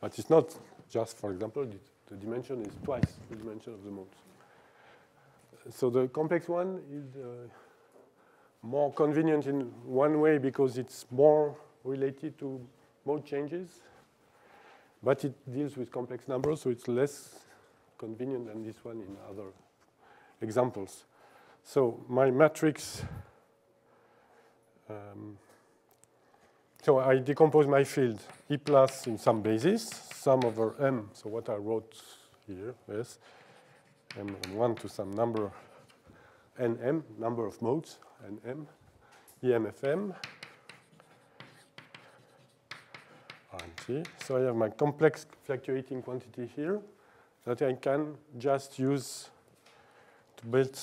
but it's not just, for example, the dimension is twice the dimension of the modes. So the complex one is more convenient in one way because it's more related to mode changes, but it deals with complex numbers, so it's less convenient than this one in other examples. So my matrix, so I decompose my field E plus in some basis, sum over M, so what I wrote here is M1 to some number nm, number of modes, nm, EMFM, RMT. So I have my complex fluctuating quantity here that I can just use to build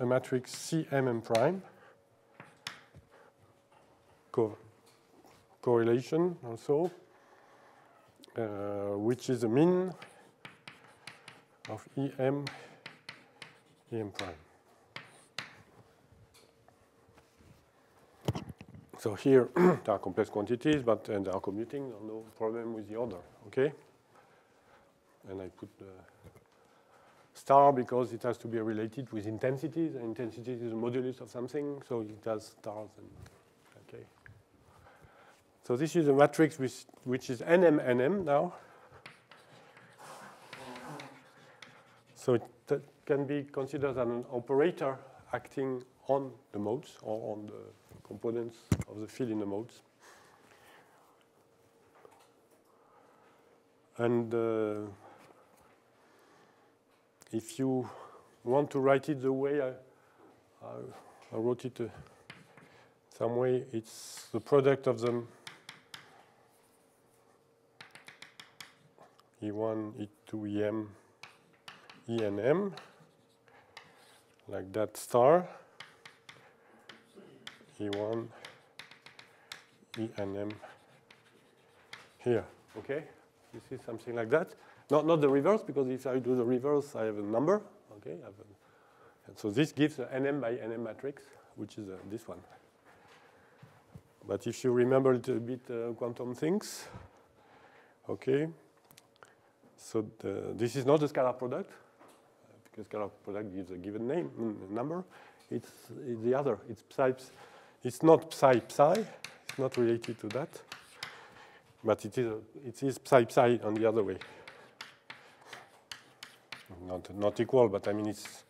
a matrix CMM prime, correlation also, which is a mean of EM prime. So here there are complex quantities, but and they are commuting, no problem with the order, okay? And I put the star because it has to be related with intensities. And intensity is a modulus of something, so it has stars. And, okay. So this is a matrix which is NM now. So that can be considered as an operator acting on the modes or on the components of the field in the modes. And if you want to write it the way I wrote it some way, it's the product of them E1, E2, EM, ENM, like that star, E1, ENM here, okay? This is something like that. Not the reverse, because if I do the reverse, I have a number. Okay, and so this gives an NM by NM matrix, which is this one. But if you remember a little bit quantum things, okay. So this is not a scalar product, because scalar product gives a given name number. It's the other. It's psi. It's not psi psi. It's not related to that. But it is psi psi on the other way. Not equal, but I mean it's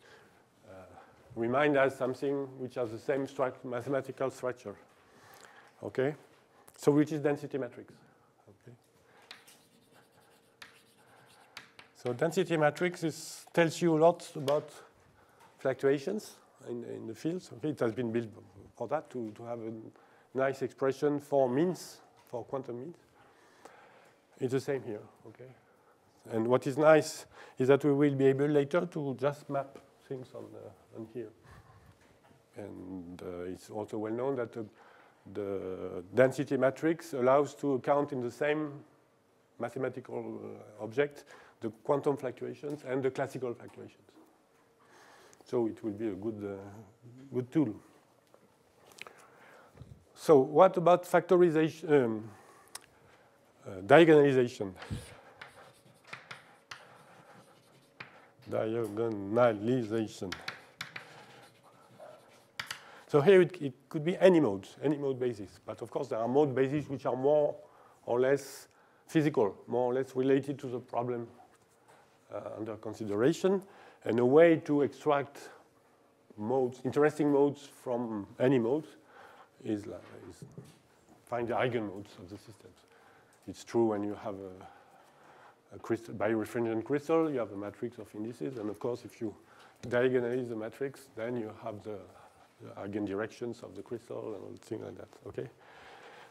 remind us something which has the same mathematical structure. Okay, so which is density matrix. Okay. So density matrix tells you a lot about fluctuations in the fields. Okay, it has been built for that to have a nice expression for means, for quantum means. It's the same here. Okay. And what is nice is that we will be able later to just map things on here. And it's also well known that the density matrix allows to account in the same mathematical object the quantum fluctuations and the classical fluctuations. So it will be a good tool. So what about factorization, diagonalization? Diagonalization. So here it could be any mode basis. But of course, there are mode bases which are more or less physical, more or less related to the problem under consideration. And a way to extract modes, interesting modes from any modes is find the eigenmodes of the systems. It's true when you have a crystal, birefringent crystal, you have a matrix of indices, and of course, if you diagonalize the matrix, then you have the eigendirections of the crystal and things like that. Okay,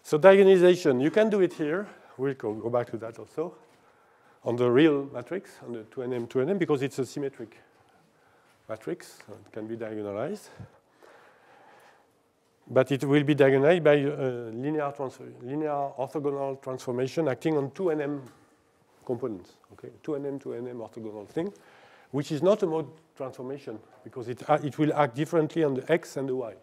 so diagonalization, you can do it here. We'll go back to that also on the real matrix, on the 2nm, because it's a symmetric matrix. So it can be diagonalized. But it will be diagonalized by linear orthogonal transformation acting on 2nm components, okay? 2nm orthogonal thing, which is not a mode transformation because it will act differently on the x and the y.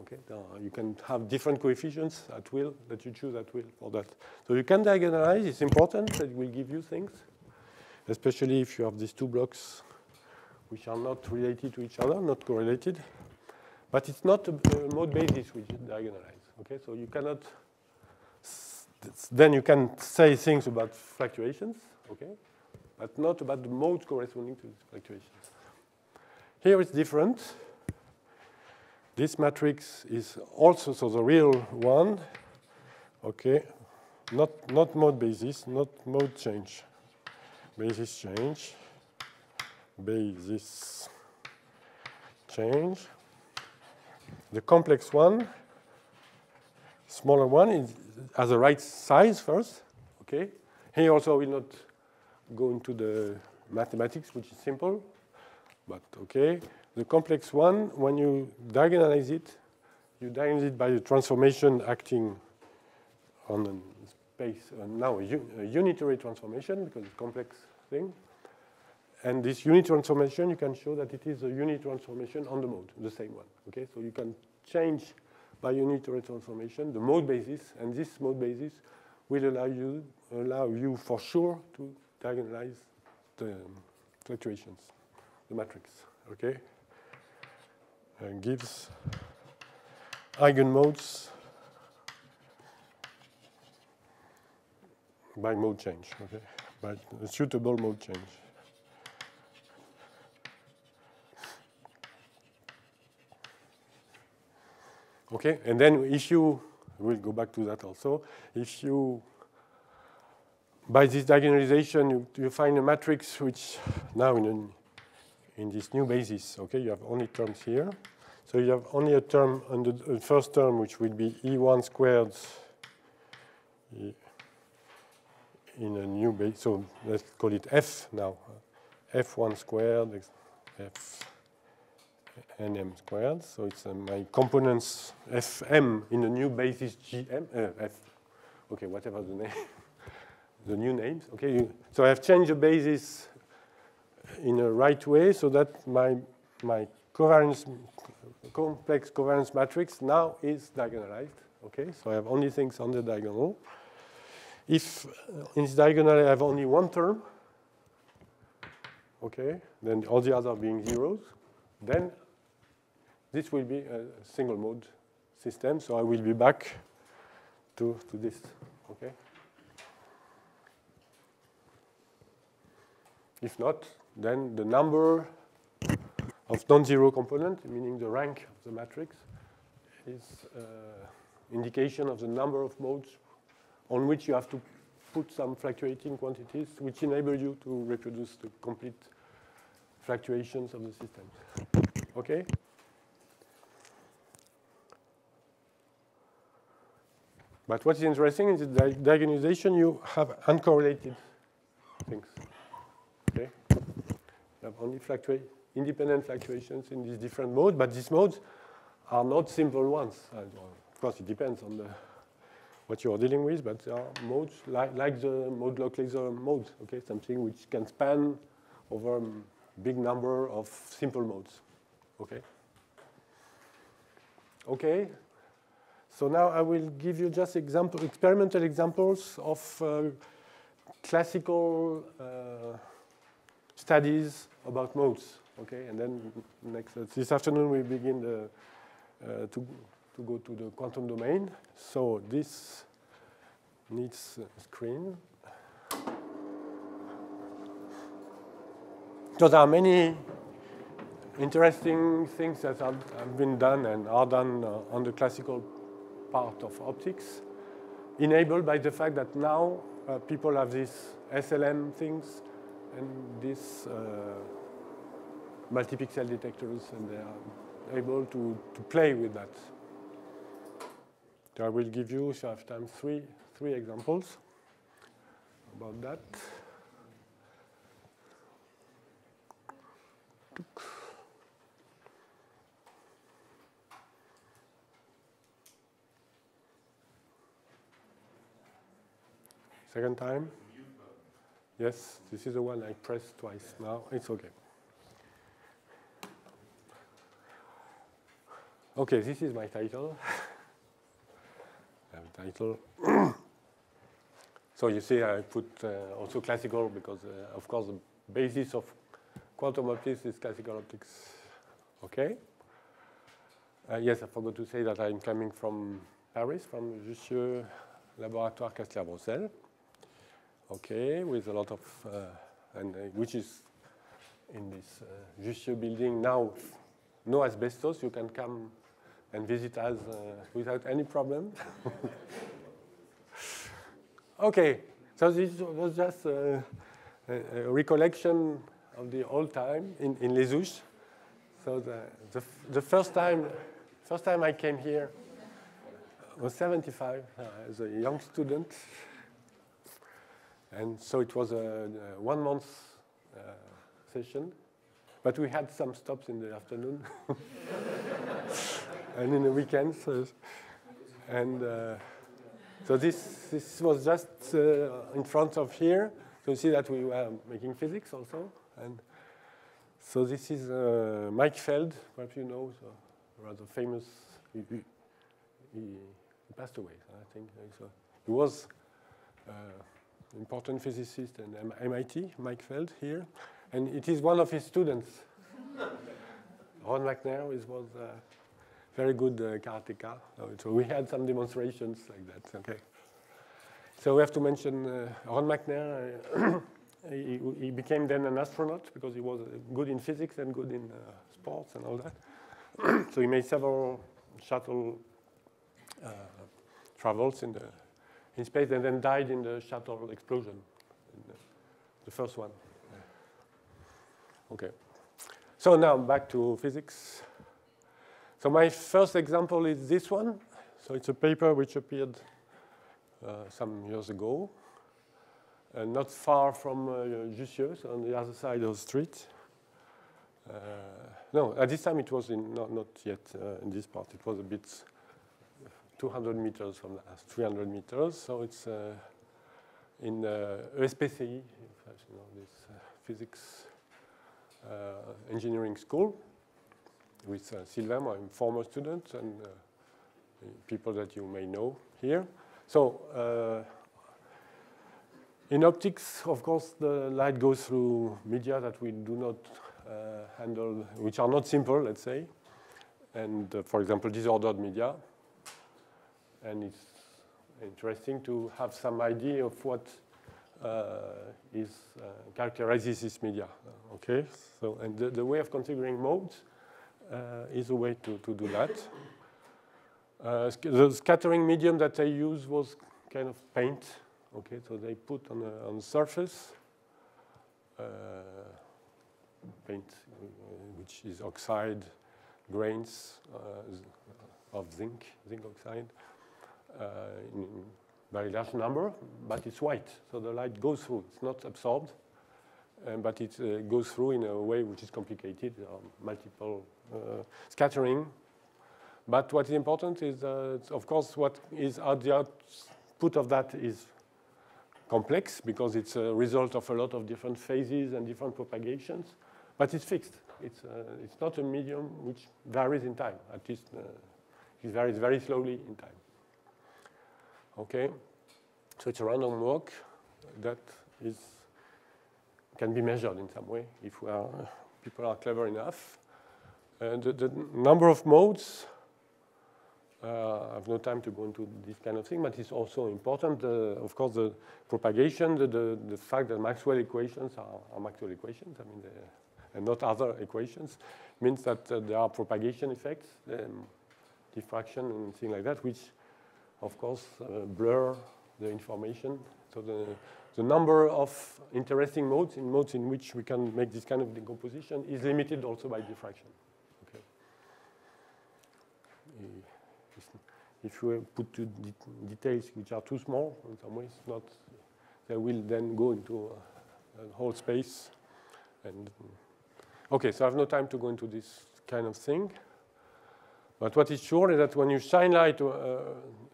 Okay, you can have different coefficients at will that you choose at will for that. So you can diagonalize. It's important that it will give you things, especially if you have these two blocks which are not related to each other, not correlated. But it's not a mode basis which you diagonalize. Okay, so you cannot. Then you can say things about fluctuations. Okay, but not about the modes corresponding to these fluctuations. Here it's different. This matrix is also, so the real one, okay, not mode basis, not mode change. Basis change. The complex one, smaller one, is, has the right size first, okay. Here also I will not go into the mathematics, which is simple, but okay. The complex one, when you diagonalize it by the transformation acting on a space, now a unitary transformation, because it's a complex thing. And this unit transformation, you can show that it is a unit transformation on the mode, the same one. Okay, so you can change by unitary transformation the mode basis, and this mode basis will allow you for sure to diagonalize the fluctuations, the matrix. Okay. And gives eigenmodes by mode change, okay, by a suitable mode change. Okay, and then if you, we'll go back to that also, if you, by this diagonalization, you find a matrix which now in this new basis, okay, you have only terms here. So you have only a term on the first term, which will be E1 squared in a new base. So let's call it F now. F1 squared, F nm squared. So it's my components Fm in a new basis Gm, F. Okay, whatever the name, the new names. Okay, so I have changed the basis in a right way, so that my complex covariance matrix now is diagonalized. Okay, so I have only things on the diagonal. If in this diagonal I have only one term, okay, then all the other being zeros, then this will be a single mode system. So I will be back to this. Okay. If not, then the number of non-zero components, meaning the rank of the matrix, is indication of the number of modes on which you have to put some fluctuating quantities, which enable you to reproduce the complete fluctuations of the system. Okay? But what is interesting is that in diagonalization, you have uncorrelated things. Okay. You have only independent fluctuations in these different modes, but these modes are not simple ones. And of course, it depends on what you are dealing with, but there are modes like the mode lock laser mode, okay, something which can span over a big number of simple modes. Okay. Okay. So now I will give you just experimental examples of classical studies about modes, okay, and then next this afternoon we begin to go to the quantum domain. So this needs a screen. So there are many interesting things that have been done and are done on the classical part of optics, enabled by the fact that now people have these SLM things, and these multi-pixel detectors, and they are able to play with that. So I will give you, so I have time, three examples about that. Second time? Yes, this is the one I pressed twice now. It's OK. OK, this is my title. I have a title. So you see I put also classical because, of course, the basis of quantum optics is classical optics. OK? Yes, I forgot to say that I'm coming from Paris, from Jussieu Laboratoire Castel-Brossel. OK, with a lot of, which is in this Jussieu building now, no asbestos. You can come and visit us without any problem. OK, so this was just a recollection of the old time in Les Ouches. So the first time I came here was 75 as a young student. And so it was a 1 month session. But we had some stops in the afternoon and in the weekends. And so this was just in front of here. So you see that we were making physics also. And so this is Mike Feld, perhaps you know, so rather famous. He passed away, I think. So he was important physicist in MIT, Mike Feld here. And it is one of his students. Ron McNair was a very good karateka. So we had some demonstrations like that. Okay. So we have to mention Ron McNair. He became then an astronaut because he was good in physics and good in sports and all that. So he made several shuttle travels in space and then died in the shuttle explosion, in the first one. OK. So now back to physics. So my first example is this one. So it's a paper which appeared some years ago, not far from Jussieu, so on the other side of the street. No, at this time it was not yet in this part. It was a bit 200 meters from that, 300 meters. So it's in ESPCI, if you know this physics engineering school, with Sylvain, my former student, and people that you may know here. So in optics, of course, the light goes through media that we do not handle, which are not simple, let's say. And for example, disordered media. And it's interesting to have some idea of what characterizes this media. Okay, so and the way of configuring modes is a way to do that. The scattering medium that they used was kind of paint. Okay, so they put on the surface paint, which is oxide grains of zinc oxide. In very large number, but it's white. So the light goes through. It's not absorbed, but it goes through in a way which is complicated. There are multiple scattering. But what is important is, of course, what is at the output of that is complex because it's a result of a lot of different phases and different propagations. But it's fixed. It's not a medium which varies in time. At least it varies very slowly in time. OK, so it's a random walk that can be measured in some way if people are clever enough. And the number of modes, I have no time to go into this kind of thing, but it's also important. Of course, the propagation, the fact that Maxwell equations are Maxwell equations, I mean, and not other equations, means that there are propagation effects, diffraction and things like that, which of course, blur the information. So the number of interesting modes in which we can make this kind of decomposition, is limited also by diffraction. Okay. If you put to details which are too small, in some ways, they will then go into a whole space. And OK, so I have no time to go into this kind of thing. But what is sure is that when you shine light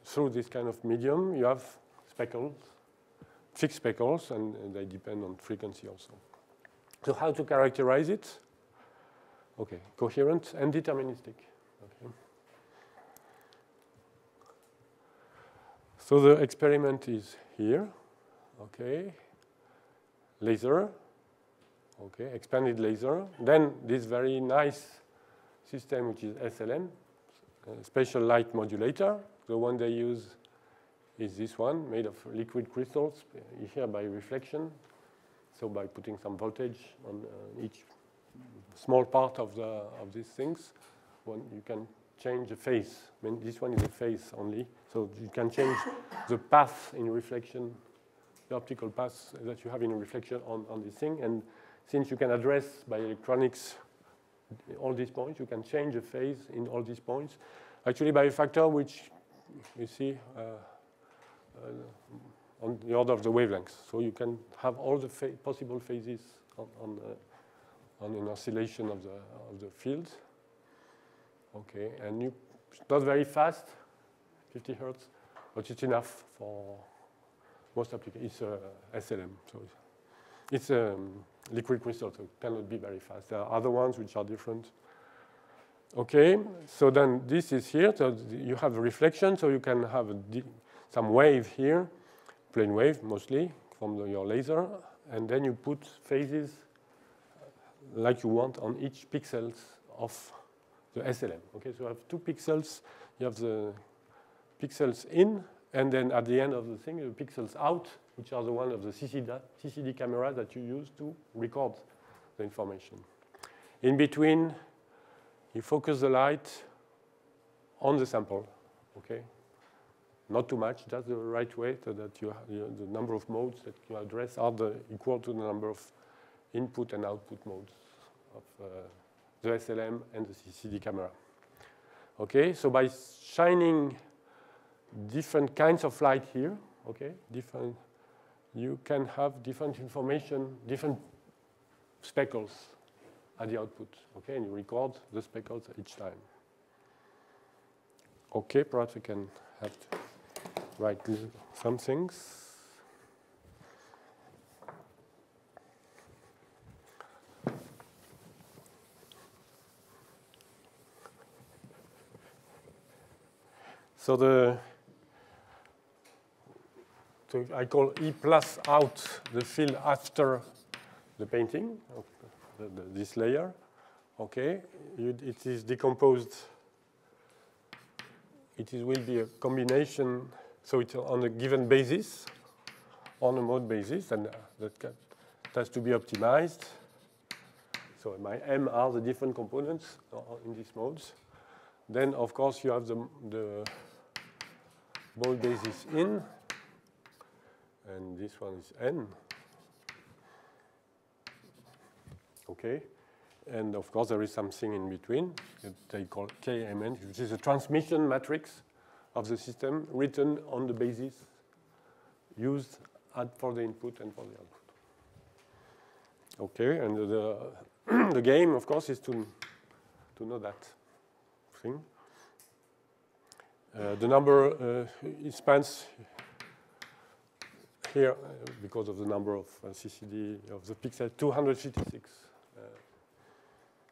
through this kind of medium, you have speckles fixed speckles, and they depend on frequency also. So how to characterize it? OK, coherent and deterministic. Okay. So the experiment is here. OK, laser. OK, expanded laser. Then this very nice system, which is SLM, spatial light modulator. The one they use is this one, made of liquid crystals, here by reflection. So by putting some voltage on each small part of these things, when you can change the phase. I mean, this one is a phase only, so you can change the path in reflection, the optical path that you have in reflection on this thing. And since you can address by electronics all these points, you can change the phase in all these points, actually by a factor which you see on the order of the wavelengths. So you can have all the possible phases on an oscillation of the field. OK, and it's not very fast, 50 hertz, but it's enough for most applications. It's SLM, so it's a liquid crystal, so it cannot be very fast. There are other ones which are different. OK, so then this is here. So you have a reflection, so you can have some wave here, plane wave mostly, from your laser. And then you put phases like you want on each pixels of the SLM. OK, so you have two pixels. You have the pixels in, and then at the end of the thing, the pixels out, which are the one of the CCD camera that you use to record the information. In between, you focus the light on the sample, OK? Not too much, just the right way so that the number of modes that you address are equal to the number of input and output modes of the SLM and the CCD camera. OK, so by shining different kinds of light here, OK, you can have different information, different speckles at the output, okay, and you record the speckles each time. Okay, perhaps we can have to write some things. So I call E plus out the field after the painting. This layer, okay, it is decomposed. Will be a combination, so it's on a given basis, on a mode basis, and that has to be optimized. So my M are the different components in these modes. Then, of course, you have the mode basis in, and this one is N. OK, and of course, there is something in between that they call KMN, which is a transmission matrix of the system written on the basis used for the input and for the output. OK, and the game, of course, is to know that thing. The number spans here, because of the number of CCD of the pixel, 256.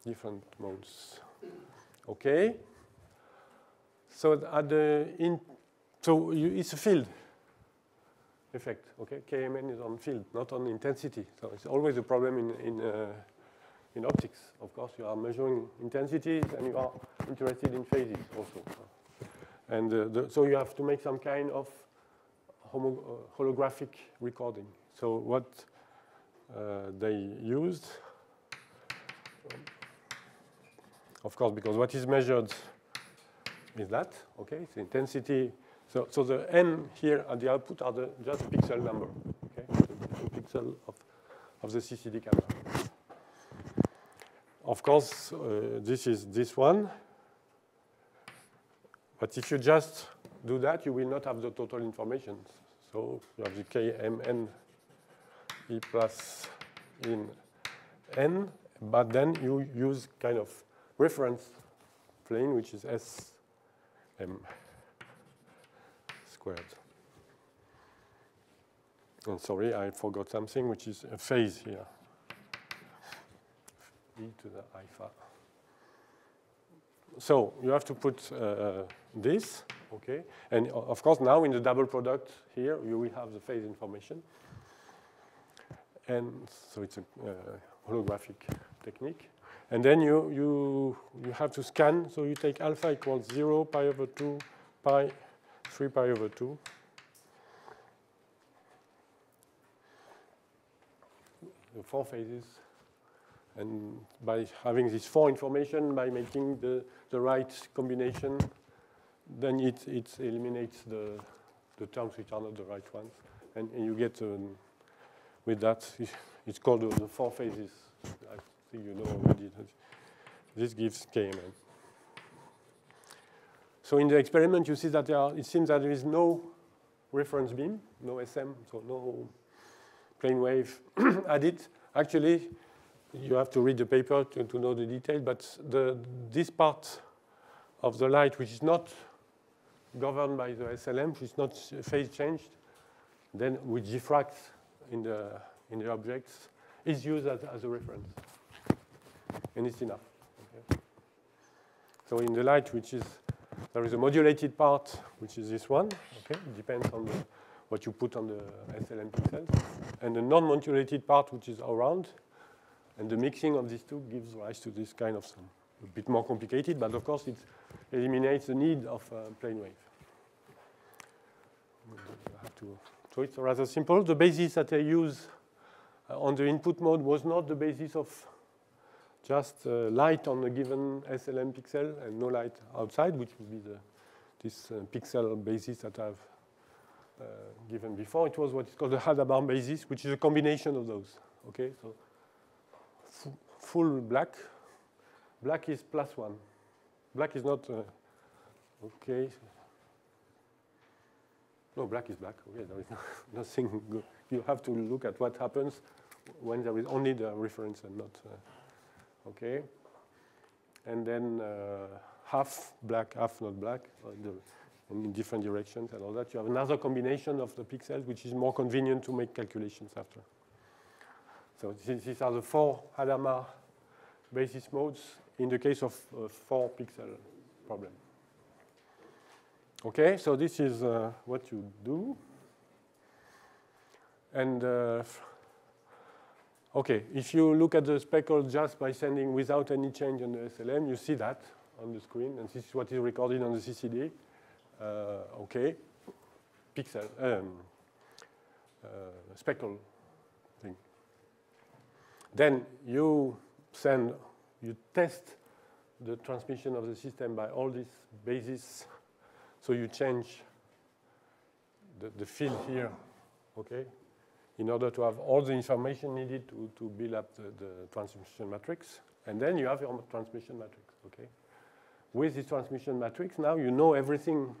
Different modes. OK. So it's a field effect. OK, KMN is on field, not on intensity. So it's always a problem in optics. Of course, you are measuring intensities, and you are interested in phases also. And so you have to make some kind of holographic recording. So what they used. Of course, because what is measured is that, OK? It's intensity. So the n here at the output are just pixel number, OK? The pixel of the CCD camera. Of course, this is this one. But if you just do that, you will not have the total information. So you have the KMN E plus in n, but then you use kind of reference plane, which is SM squared. And sorry, I forgot something, which is a phase here. E to the alpha. So you have to put this, okay? And of course, now in the double product here, you will have the phase information. And so it's a holographic technique. And then you have to scan. So you take alpha equals 0, pi over 2, pi, 3 pi over 2. The 4 phases. And by having this 4 information, by making the right combination, then it eliminates the terms which are not the right ones. And you get, with that, it's called the 4 phases. I think you know already. This gives KMN. So in the experiment, you see that it seems that there is no reference beam, no SM, so no plane wave added. Actually, you have to read the paper to know the detail, but this part of the light, which is not governed by the SLM, which is not phase changed, then which diffracts in the objects, is used as a reference. And it's enough. Okay. So in the light, there is a modulated part, which is this one. Okay. It depends on what you put on the SLM pixels. And the non-modulated part, which is around. And the mixing of these two gives rise to this kind of sum. A bit more complicated, but of course it eliminates the need of a plane wave. So it's rather simple. The basis that I use on the input mode was not the basis of just light on a given SLM pixel and no light outside, which would be this pixel basis that I've given before. It was what is called the Hadamard basis, which is a combination of those. Okay, so full black. Black is +1. Black is not, okay. No, black is black. Okay, there is nothing good. You have to look at what happens when there is only the reference and not, okay. And then half black, half not black, and in different directions and all that. You have another combination of the pixels, which is more convenient to make calculations after. So these are the 4 Hadamard basis modes in the case of a 4-pixel problem. OK, so this is what you do. And OK, if you look at the speckle just by sending without any change on the SLM, you see that on the screen. And this is what is recorded on the CCD. OK, pixel, speckle. Then you test the transmission of the system by all these bases. So you change the field here, okay, in order to have all the information needed to build up the transmission matrix. And then you have your transmission matrix, okay? With this transmission matrix, now you know everything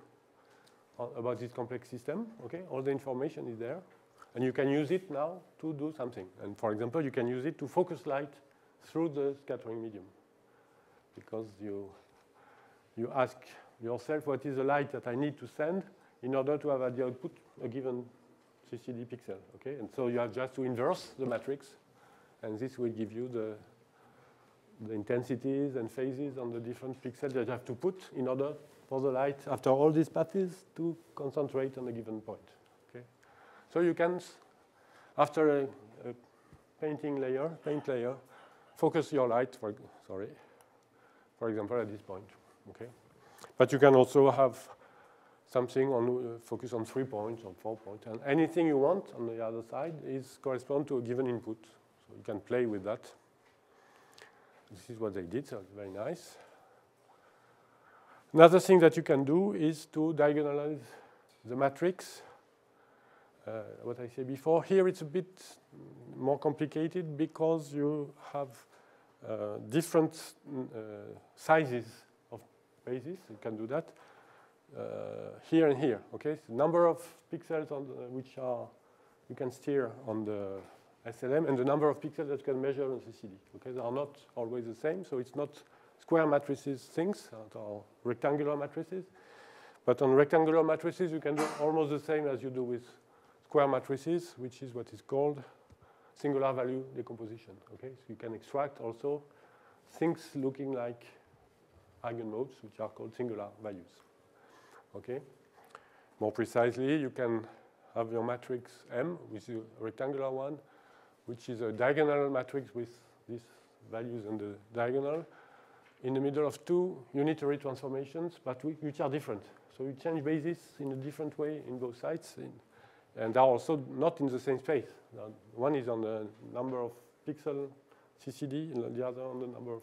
about this complex system, okay? All the information is there. And you can use it now to do something. And for example, you can use it to focus light through the scattering medium. Because you ask yourself, what is the light that I need to send in order to have at the output a given CCD pixel? Okay? And so you have just to inverse the matrix. And this will give you the intensities and phases on the different pixels that you have to put in order for the light, after all these paths, to concentrate on a given point. So you can, after a paint layer, focus your light, for example, at this point. Okay? But you can also have something on focus on 3 points, on 4 points, and anything you want on the other side is correspond to a given input. So you can play with that. This is what they did, so it's very nice. Another thing that you can do is to diagonalize the matrix. What I said before, here it's a bit more complicated because you have different sizes of bases. You can do that here and here. Okay, so number of pixels on which are you can steer on the SLM, and the number of pixels that you can measure on CCD. Okay, they are not always the same, so it's not square matrices things or rectangular matrices. But on rectangular matrices, you can do almost the same as you do with square matrices, which is what is called singular value decomposition. Okay, so you can extract also things looking like eigenmodes, which are called singular values. Okay, more precisely, you can have your matrix M, which is a rectangular one, which is a diagonal matrix with these values on the diagonal, in the middle of two unitary transformations, but which are different. So you change basis in a different way in both sides, and are also not in the same space. One is on the number of pixel CCD, and the other on the number of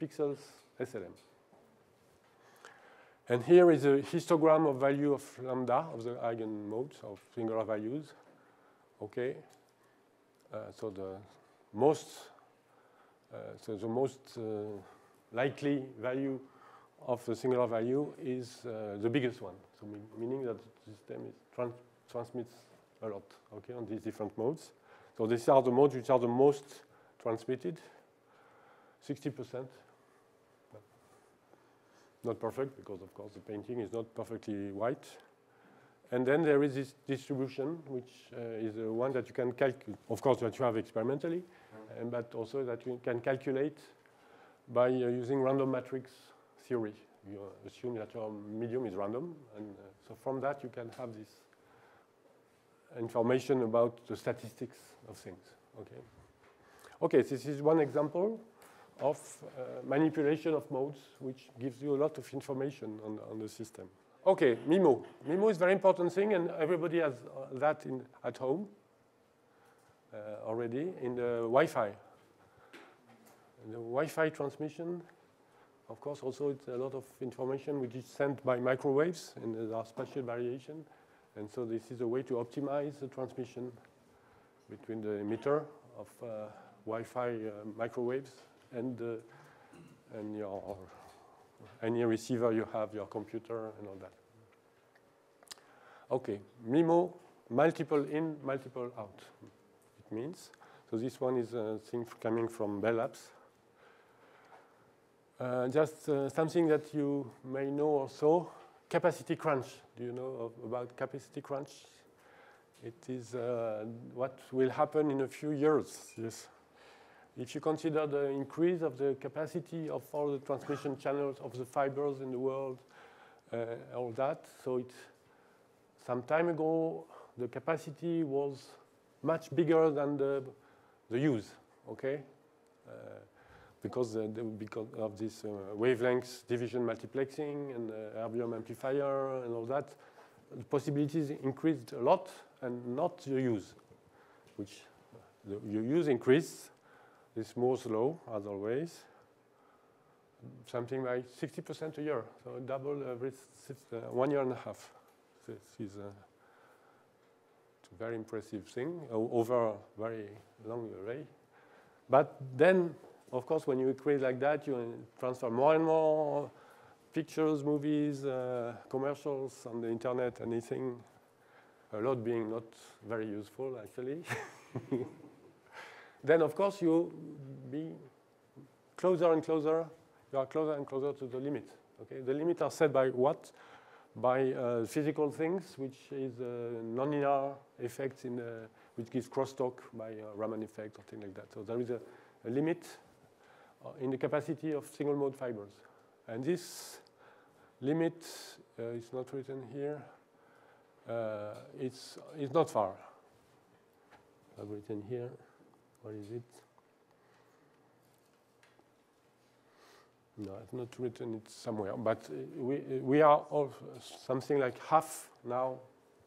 pixels SLM. And here is a histogram of value of lambda, of the eigenmodes of singular values. Okay, so the most likely value of the singular value is the biggest one, so meaning that the system is transmits a lot, okay, on these different modes. So these are the modes which are the most transmitted, 60%. Not perfect, because of course the painting is not perfectly white. And then there is this distribution, which is the one that you can calculate, of course, that you have experimentally, but also that you can calculate by using random matrix theory. You assume that your medium is random, and so from that you can have this information about the statistics of things. Okay, so this is one example of manipulation of modes, which gives you a lot of information on the system. Okay, MIMO. MIMO is a very important thing, and everybody has that at home already in the Wi-Fi. The Wi-Fi transmission, of course, also it's a lot of information which is sent by microwaves, and there are spatial variation. And so this is a way to optimize the transmission between the emitter of Wi-Fi microwaves and your any receiver you have, your computer, and all that. Okay, MIMO, multiple in, multiple out, it means. So this one is a thing coming from Bell Labs. Just something that you may know also, capacity crunch. Do you know about capacity crunch? It is what will happen in a few years. Yes. If you consider the increase of the capacity of all the transmission channels of the fibers in the world, all that, so it's some time ago, the capacity was much bigger than the use, okay? Because of this wavelength division multiplexing and erbium amplifier and all that, the possibilities increased a lot and not the use, which the use increased. It's more slow, as always, something like 60% a year, so double every 1.5 years. This is a very impressive thing over a very long array. But then, of course, when you increase like that, you transfer more and more pictures, movies, commercials on the internet, anything, a lot being not very useful, actually. Then, of course, you be closer and closer. You are closer and closer to the limit. Okay, the limits are set by what? By physical things, which is nonlinear effects in the, which gives crosstalk by Raman effect or things like that. So there is a limit in the capacity of single-mode fibers, and this limit is not written here. It's not far. I've written here. What is it? No, I've not written it somewhere. But we are all something like half now.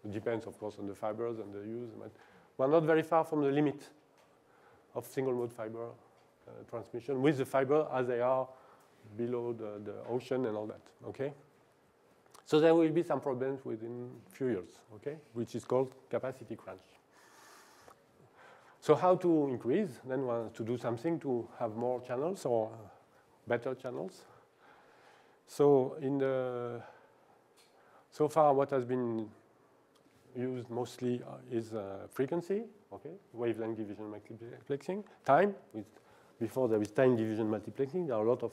It depends, of course, on the fibers and the use. But we're not very far from the limit of single-mode fiber transmission with the fiber as they are below the ocean and all that. Okay. So there will be some problems within a few years. Okay, which is called capacity crunch. So how to increase? Then to do something to have more channels or better channels. So so far what has been used mostly is frequency, okay, wavelength division multiplexing, time. Before there was time division multiplexing, there are a lot of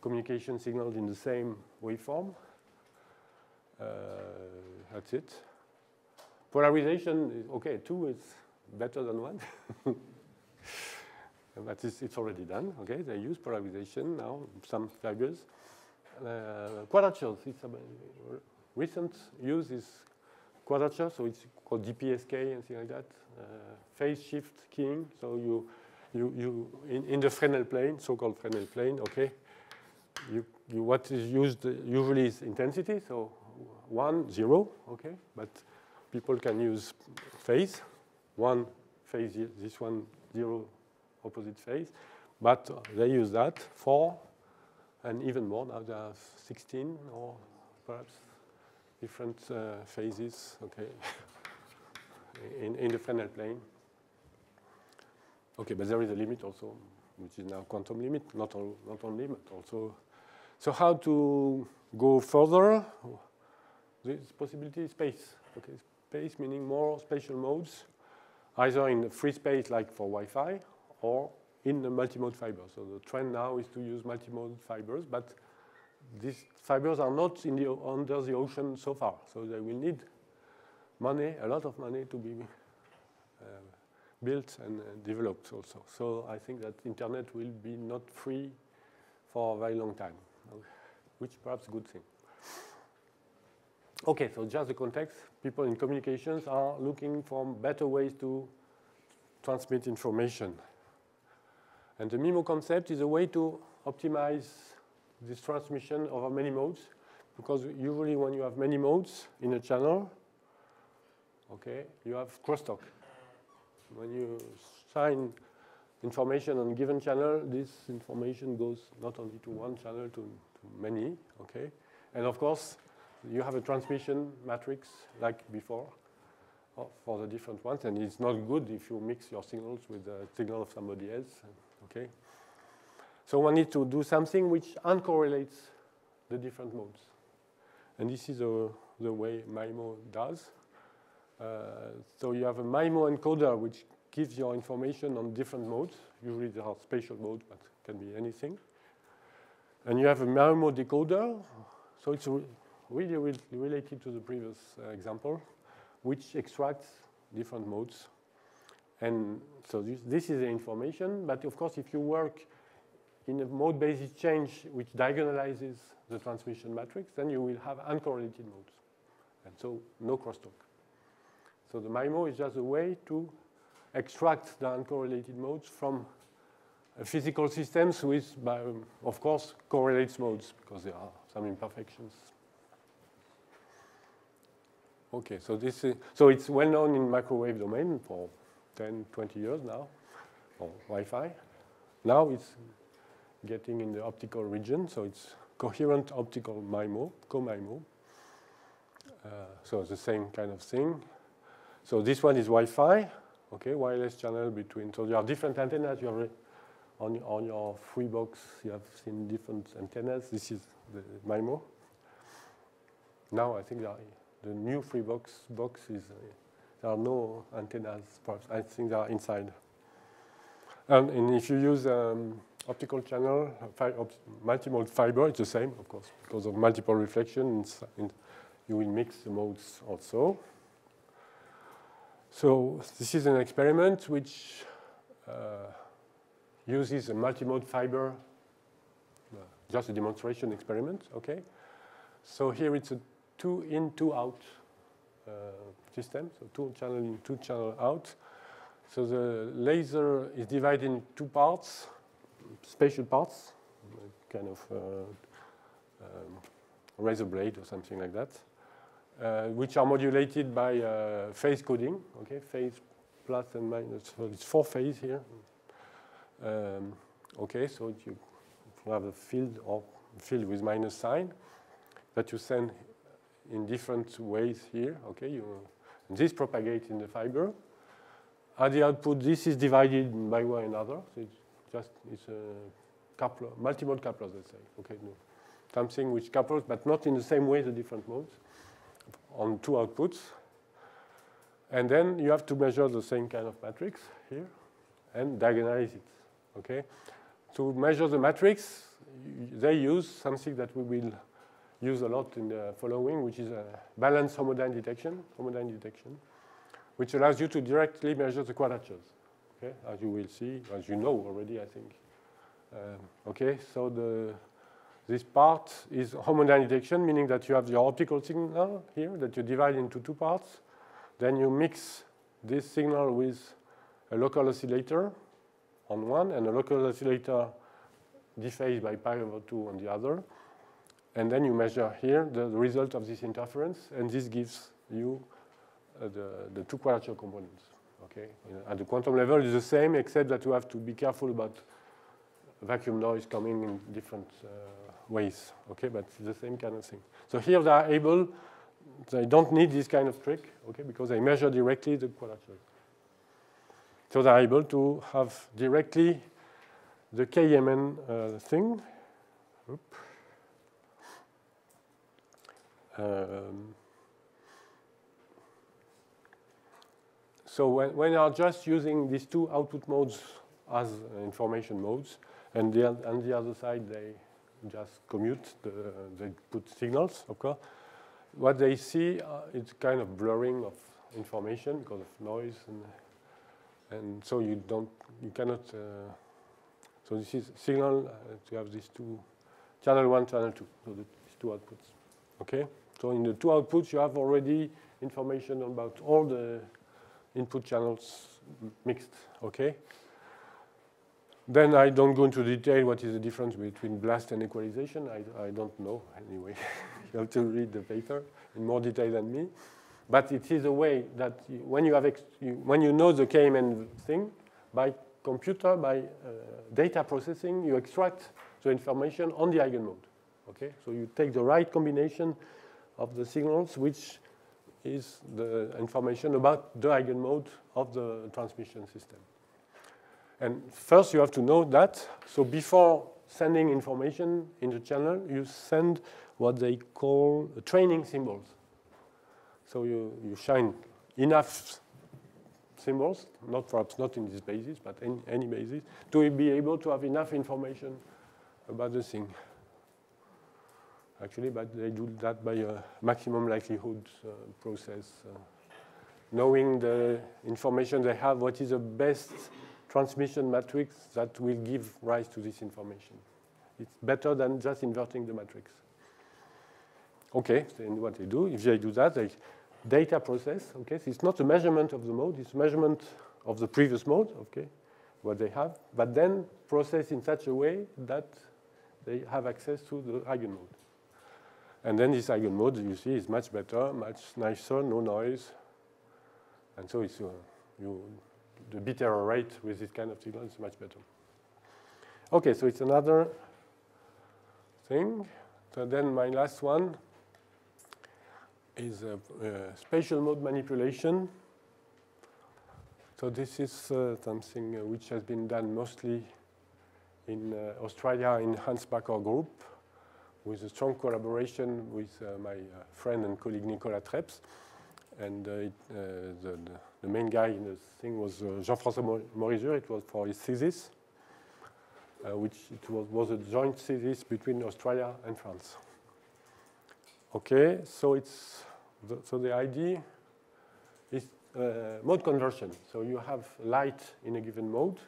communication signals in the same waveform. That's it. Polarization, OK, 2 is better than 1. But it's already done. Okay, they use polarization now, some figures. Quadratures, it's a recent use is quadrature, so it's called DPSK and things like that. Phase shift keying, so you in the Fresnel plane, so-called Fresnel plane. Okay, what is used usually is intensity, so 1, 0. Okay, but people can use phase, 1 phase, this 1, 0. Opposite phase, but they use that for, and even more now there are 16 or perhaps different phases. Okay, in the Fresnel plane. Okay, but there is a limit also, which is now quantum limit, not only, but also. So how to go further? This possibility is space. Okay, space meaning more spatial modes, either in the free space like for Wi-Fi, or in the multimode fiber. So the trend now is to use multimode fibers, but these fibers are not in the, under the ocean so far. So they will need money, a lot of money to be built and developed also. So I think that internet will be not free for a very long time, which perhaps is a good thing. Okay, so just the context. People in communications are looking for better ways to transmit information. And the MIMO concept is a way to optimize this transmission over many modes, because usually when you have many modes in a channel, okay, you have crosstalk. When you sign information on a given channel, this information goes not only to one channel, to many, okay? And of course, you have a transmission matrix like before for the different ones, and it's not good if you mix your signals with the signal of somebody else. Okay, so one needs to do something which uncorrelates the different modes. And this is the way MIMO does. So you have a MIMO encoder which gives your information on different modes. Usually there are spatial modes, but it can be anything. And you have a MIMO decoder. So it's really related to the previous example, which extracts different modes. And so this is the information, but of course, if you work in a mode-based exchange which diagonalizes the transmission matrix, then you will have uncorrelated modes, and so no crosstalk. So the MIMO is just a way to extract the uncorrelated modes from physical systems which, of course, correlates modes because there are some imperfections. Okay, so this is, so it's well known in microwave domain for 10, 20 years now, or Wi-Fi. Now it's getting in the optical region, so it's coherent optical MIMO, co-MIMO. So it's the same kind of thing. So this one is Wi-Fi, okay, wireless channel between. So you have different antennas. You have on your Freebox, you have seen different antennas. This is the MIMO. Now I think the new Freebox box is. There are no antennas, perhaps. I think they are inside. And if you use optical channel, multimode fiber, it's the same, of course, because of multiple reflections. And you will mix the modes also. So this is an experiment which uses a multimode fiber, just a demonstration experiment. Okay. So here it's a 2 in, 2 out. System, so 2 channel in, 2 channel out. So the laser is divided in 2 parts, spatial parts, kind of razor blade or something like that, which are modulated by phase coding. Okay, phase plus and minus. So it's 4 phase here. Okay, so you have a field or field with minus sign that you send in different ways here, okay? This propagates in the fiber. At the output, this is divided by one another. So it's a coupler, multimode couplers, let's say, okay? No. Something which couples, but not in the same way the different modes on 2 outputs. And then you have to measure the same kind of matrix here and diagonalize it, okay? To measure the matrix, they use something that we will use a lot in the following, which is a balanced homodyne detection. which allows you to directly measure the quadratures, okay? As you will see, as you know already, I think. Okay, so this part is Hamiltonian detection, meaning that you have your optical signal here that you divide into two parts. Then you mix this signal with a local oscillator on one and a local oscillator dephased by pi over 2 on the other. And then you measure here the result of this interference, and this gives you the two quadrature components. Okay? At the quantum level, it's the same, except that you have to be careful about vacuum noise coming in different ways. Okay? But it's the same kind of thing. So here they are able, they don't need this kind of trick, okay, because they measure directly the quadrature. So they are able to have directly the KMN thing. Oops. So when you are just using these two output modes as information modes, and on the other side they just commute, they put signals, of course, what they see is kind of blurring of information because of noise, and so you don't, you cannot, so this is signal, you have these two, channel 1, channel 2, so these two outputs, okay? So in the two outputs, you have already information about all the input channels mixed, okay? Then I don't go into detail what is the difference between blast and equalization. I don't know, anyway. You have to read the paper in more detail than me. But it is a way that when you know the KMN thing, by computer, by data processing, you extract the information on the eigenmode. Okay? So you take the right combination of the signals, which is the information about the eigenmode of the transmission system. And first, you have to know that. So before sending information in the channel, you send what they call training symbols. So you shine enough symbols, not perhaps not in this basis, but in any basis, to be able to have enough information about the thing. Actually, but they do that by a maximum likelihood process, knowing the information they have, what is the best transmission matrix that will give rise to this information. It's better than just inverting the matrix. Okay, then what they do, if they do that, they data process, okay, so it's not a measurement of the mode, it's a measurement of the previous mode, okay, what they have, but then process in such a way that they have access to the eigenmode. And then this eigenmode, you see, is much better, much nicer, no noise. And so it's, the bit error rate with this kind of signal is much better. OK, so it's another thing. So then my last one is spatial mode manipulation. So this is something which has been done mostly in Australia in Hans Bakker group, with a strong collaboration with my friend and colleague Nicola Treps. And the main guy in the thing was Jean-François Morizur. It was for his thesis, which it was a joint thesis between Australia and France. OK, so it's the idea is mode conversion. So you have light in a given mode,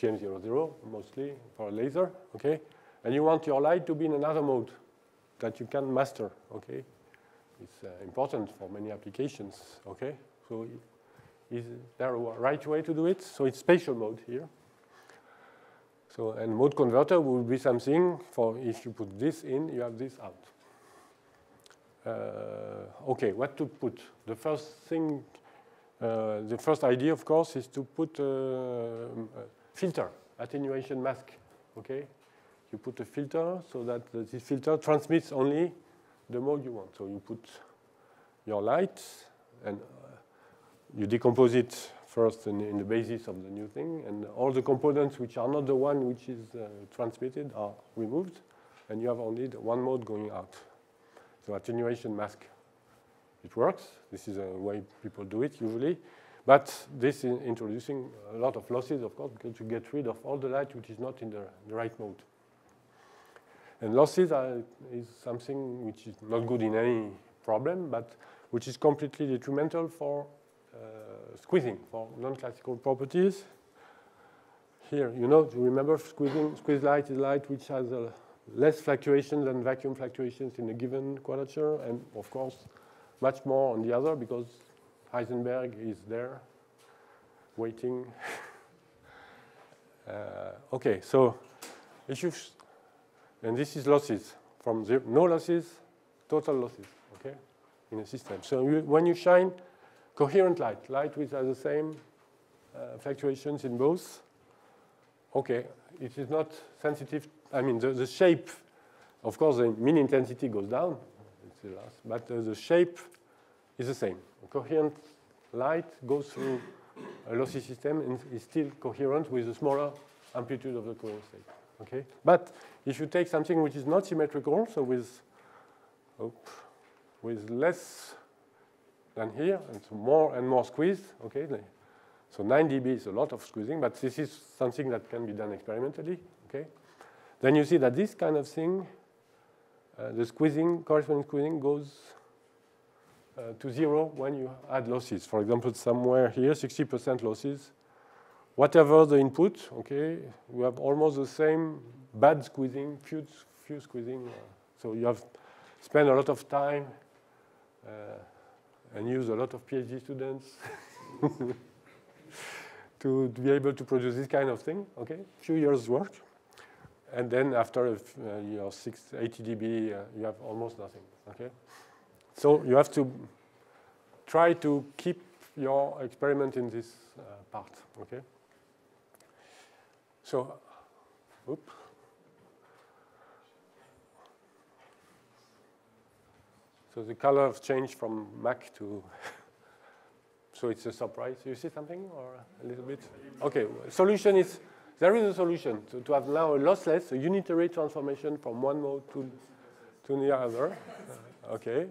GM00 mostly for a laser, OK? And you want your light to be in another mode that you can master, okay? It's important for many applications, okay? So is there a right way to do it? So it's spatial mode here. So, and mode converter will be something for if you put this in, you have this out. Okay, what to put? The first thing, the first idea, of course, is to put a filter, attenuation mask, okay? You put a filter so that this filter transmits only the mode you want. So you put your light, and you decompose it first in the basis of the new thing. And all the components which are not the one which is transmitted are removed. And you have only the one mode going out. So attenuation mask. It works. This is a way people do it usually. But this is introducing a lot of losses, of course, because you get rid of all the light which is not in the right mode. And losses is something which is not good in any problem, but which is completely detrimental for squeezing, for non-classical properties. Here, you know, do you remember squeeze light is light which has less fluctuations than vacuum fluctuations in a given quadrature, and of course, much more on the other because Heisenberg is there waiting. Okay, so issues, and this is losses from zero, no losses, total losses, okay, in a system. So you, when you shine coherent light, light which has the same fluctuations in both, okay, it is not sensitive. I mean, the shape, of course, the mean intensity goes down, it's the last, but the shape is the same. A coherent light goes through a lossy system and is still coherent with a smaller amplitude of the coherent state. Okay? But if you take something which is not symmetrical, so with less than here, and so more and more squeeze, okay? So 9 dB is a lot of squeezing, but this is something that can be done experimentally. Okay? Then you see that this kind of thing, the squeezing, corresponding squeezing goes to zero when you add losses. For example, somewhere here, 60% losses. Whatever the input, okay, you have almost the same bad squeezing, few squeezing. So you have spent a lot of time and used a lot of PhD students to be able to produce this kind of thing, okay? Few years' work. And then after your 80 dB, you have almost nothing, okay? So you have to try to keep your experiment in this part, okay? So, oops. So the color has changed from Mac to, so it's a surprise. You see something or a little bit? Okay, solution is, there is a solution to have now a lossless, a unitary transformation from one mode to the other, okay?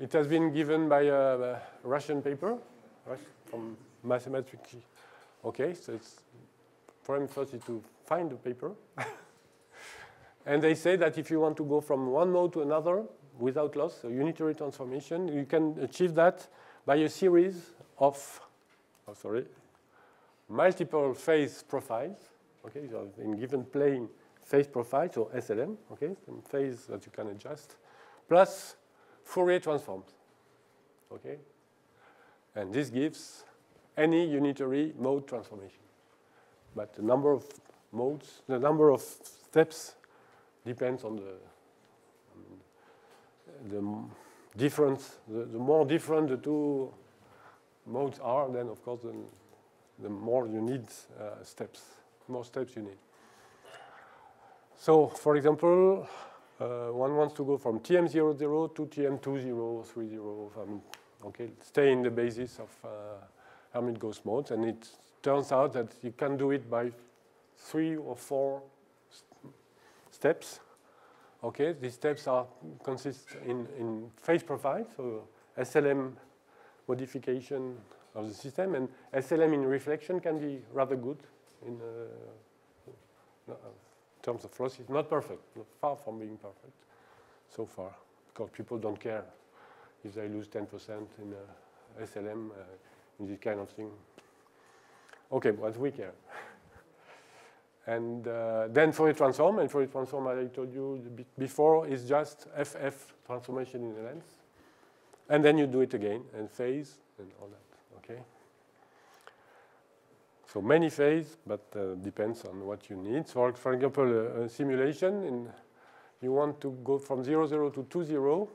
It has been given by a Russian paper, right, from mathematics. Okay, so it's problem 32, find the paper. And they say that if you want to go from one mode to another without loss, a unitary transformation, you can achieve that by a series of, multiple phase profiles. Okay, so in given plane phase profile, so SLM, okay, some phase that you can adjust, plus Fourier transforms, okay? And this gives any unitary mode transformation. But the number of modes, the number of steps depends on the difference. The more different the two modes are, then of course the more you need steps, more steps you need. So for example, one wants to go from TM00 to TM2030, okay, stay in the basis of Hermit-Gauss modes, and it turns out that you can do it by 3 or 4 steps. Okay, these steps consist in phase profile, so SLM modification of the system, and SLM in reflection can be rather good in terms of loss. It's not perfect, far from being perfect so far, because people don't care if they lose 10% in SLM, in this kind of thing. Okay, but we care. And then Fourier transform, and Fourier transform, as I told you before, is just FF transformation in the lens. And then you do it again, and phase, and all that, okay? So many phase, but depends on what you need. So for example, a simulation, and you want to go from 00 to 20,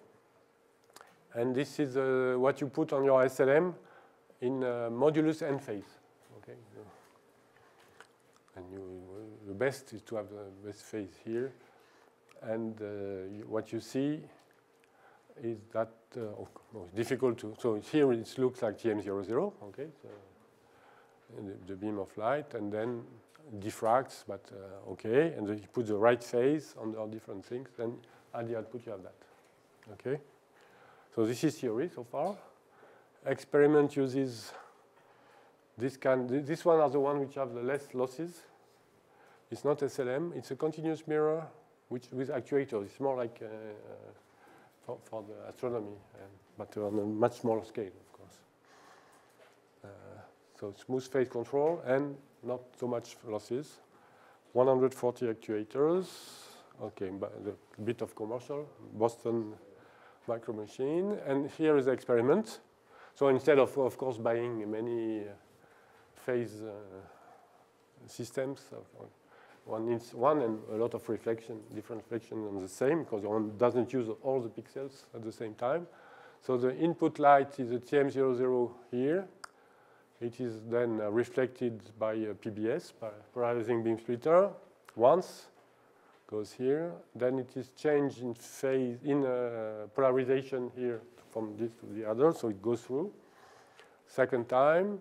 and this is what you put on your SLM in modulus n phase. Okay, and the best is to have the best phase here, and what you see is that it's difficult to. So here it looks like TM00. Okay. So the beam of light, and then diffracts, but okay, and then you put the right phase on all different things, then at the output you have that, okay? So this is theory so far. Experiment uses this kind, this one are the ones which have the less losses. It's not SLM, it's a continuous mirror which with actuators. It's more like for the astronomy. but on a much smaller scale, of course. So smooth phase control and not so much losses. 140 actuators. Okay, but a bit of commercial, Boston Micro Machine. And here is the experiment. So instead of course, buying many phase systems, one and a lot of reflection, different reflection on the same, because one doesn't use all the pixels at the same time. So the input light is a TM00 here. It is then reflected by PBS, by polarizing beam splitter, once, goes here. Then it is changed in phase, in polarization here from this to the other, so it goes through. Second time,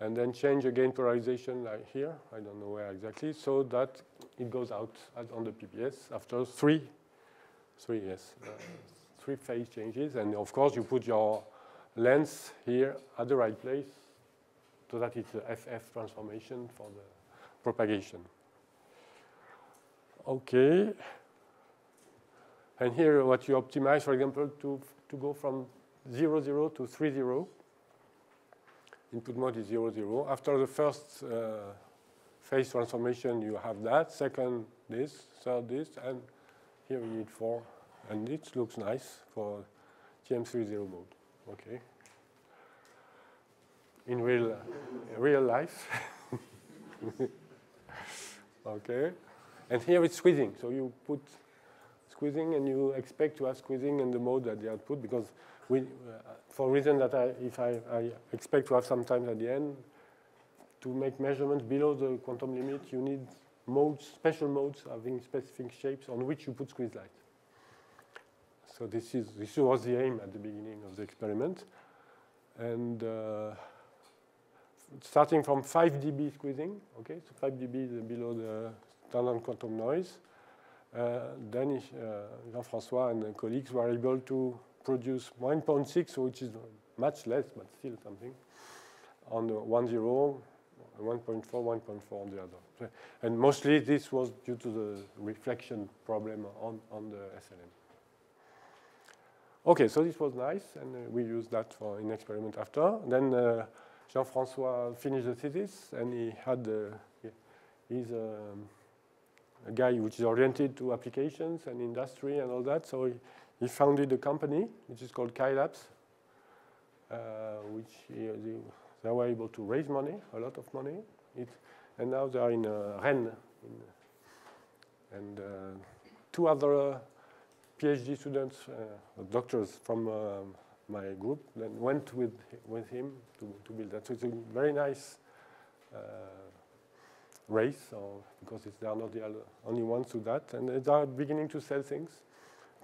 and then change again polarization like here. I don't know where exactly, so that it goes out on the PBS after three phase changes. And of course, you put your lens here at the right place, so that it's the FF transformation for the propagation. Okay. And here, what you optimize, for example, to go from 0, 0 to 3, 0. Input mode is 0, 0. After the first phase transformation, you have that. Second, this. Third, this. And here we need 4. And it looks nice for TM30 mode. Okay. In real life. Okay. And here it's squeezing. So you put squeezing, and you expect to have squeezing in the mode at the output, because we, for reason that I expect to have sometimes at the end, to make measurements below the quantum limit, you need modes, special modes having specific shapes on which you put squeeze light. So this was the aim at the beginning of the experiment. And starting from 5 dB squeezing, okay, so 5 dB is below the standard quantum noise. Then Jean-François and colleagues were able to produce 1.6, which is much less, but still something, on the 1.0, 1.4, 1.4 on the other. And mostly this was due to the reflection problem on the SLM. Okay, so this was nice, and we used that for an experiment after. Then Jean-François finished the thesis, and he had a guy which is oriented to applications and industry and all that. So he founded a company which is called Kylabs, which they were able to raise money, a lot of money, and now they are in Rennes, and two other PhD students, doctors from my group, then went with him to build that. So it's a very nice race, because they are not the only ones to that. And they are beginning to sell things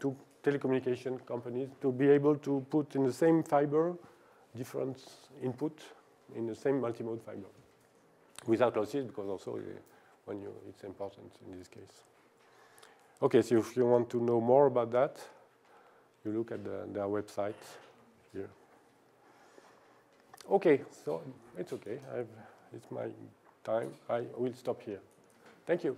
to telecommunication companies to be able to put in the same fiber different input in the same multimode fiber without losses, because also when it's important in this case. Okay, so if you want to know more about that, you look at their website here. Okay, so it's okay. It's my time. I will stop here. Thank you.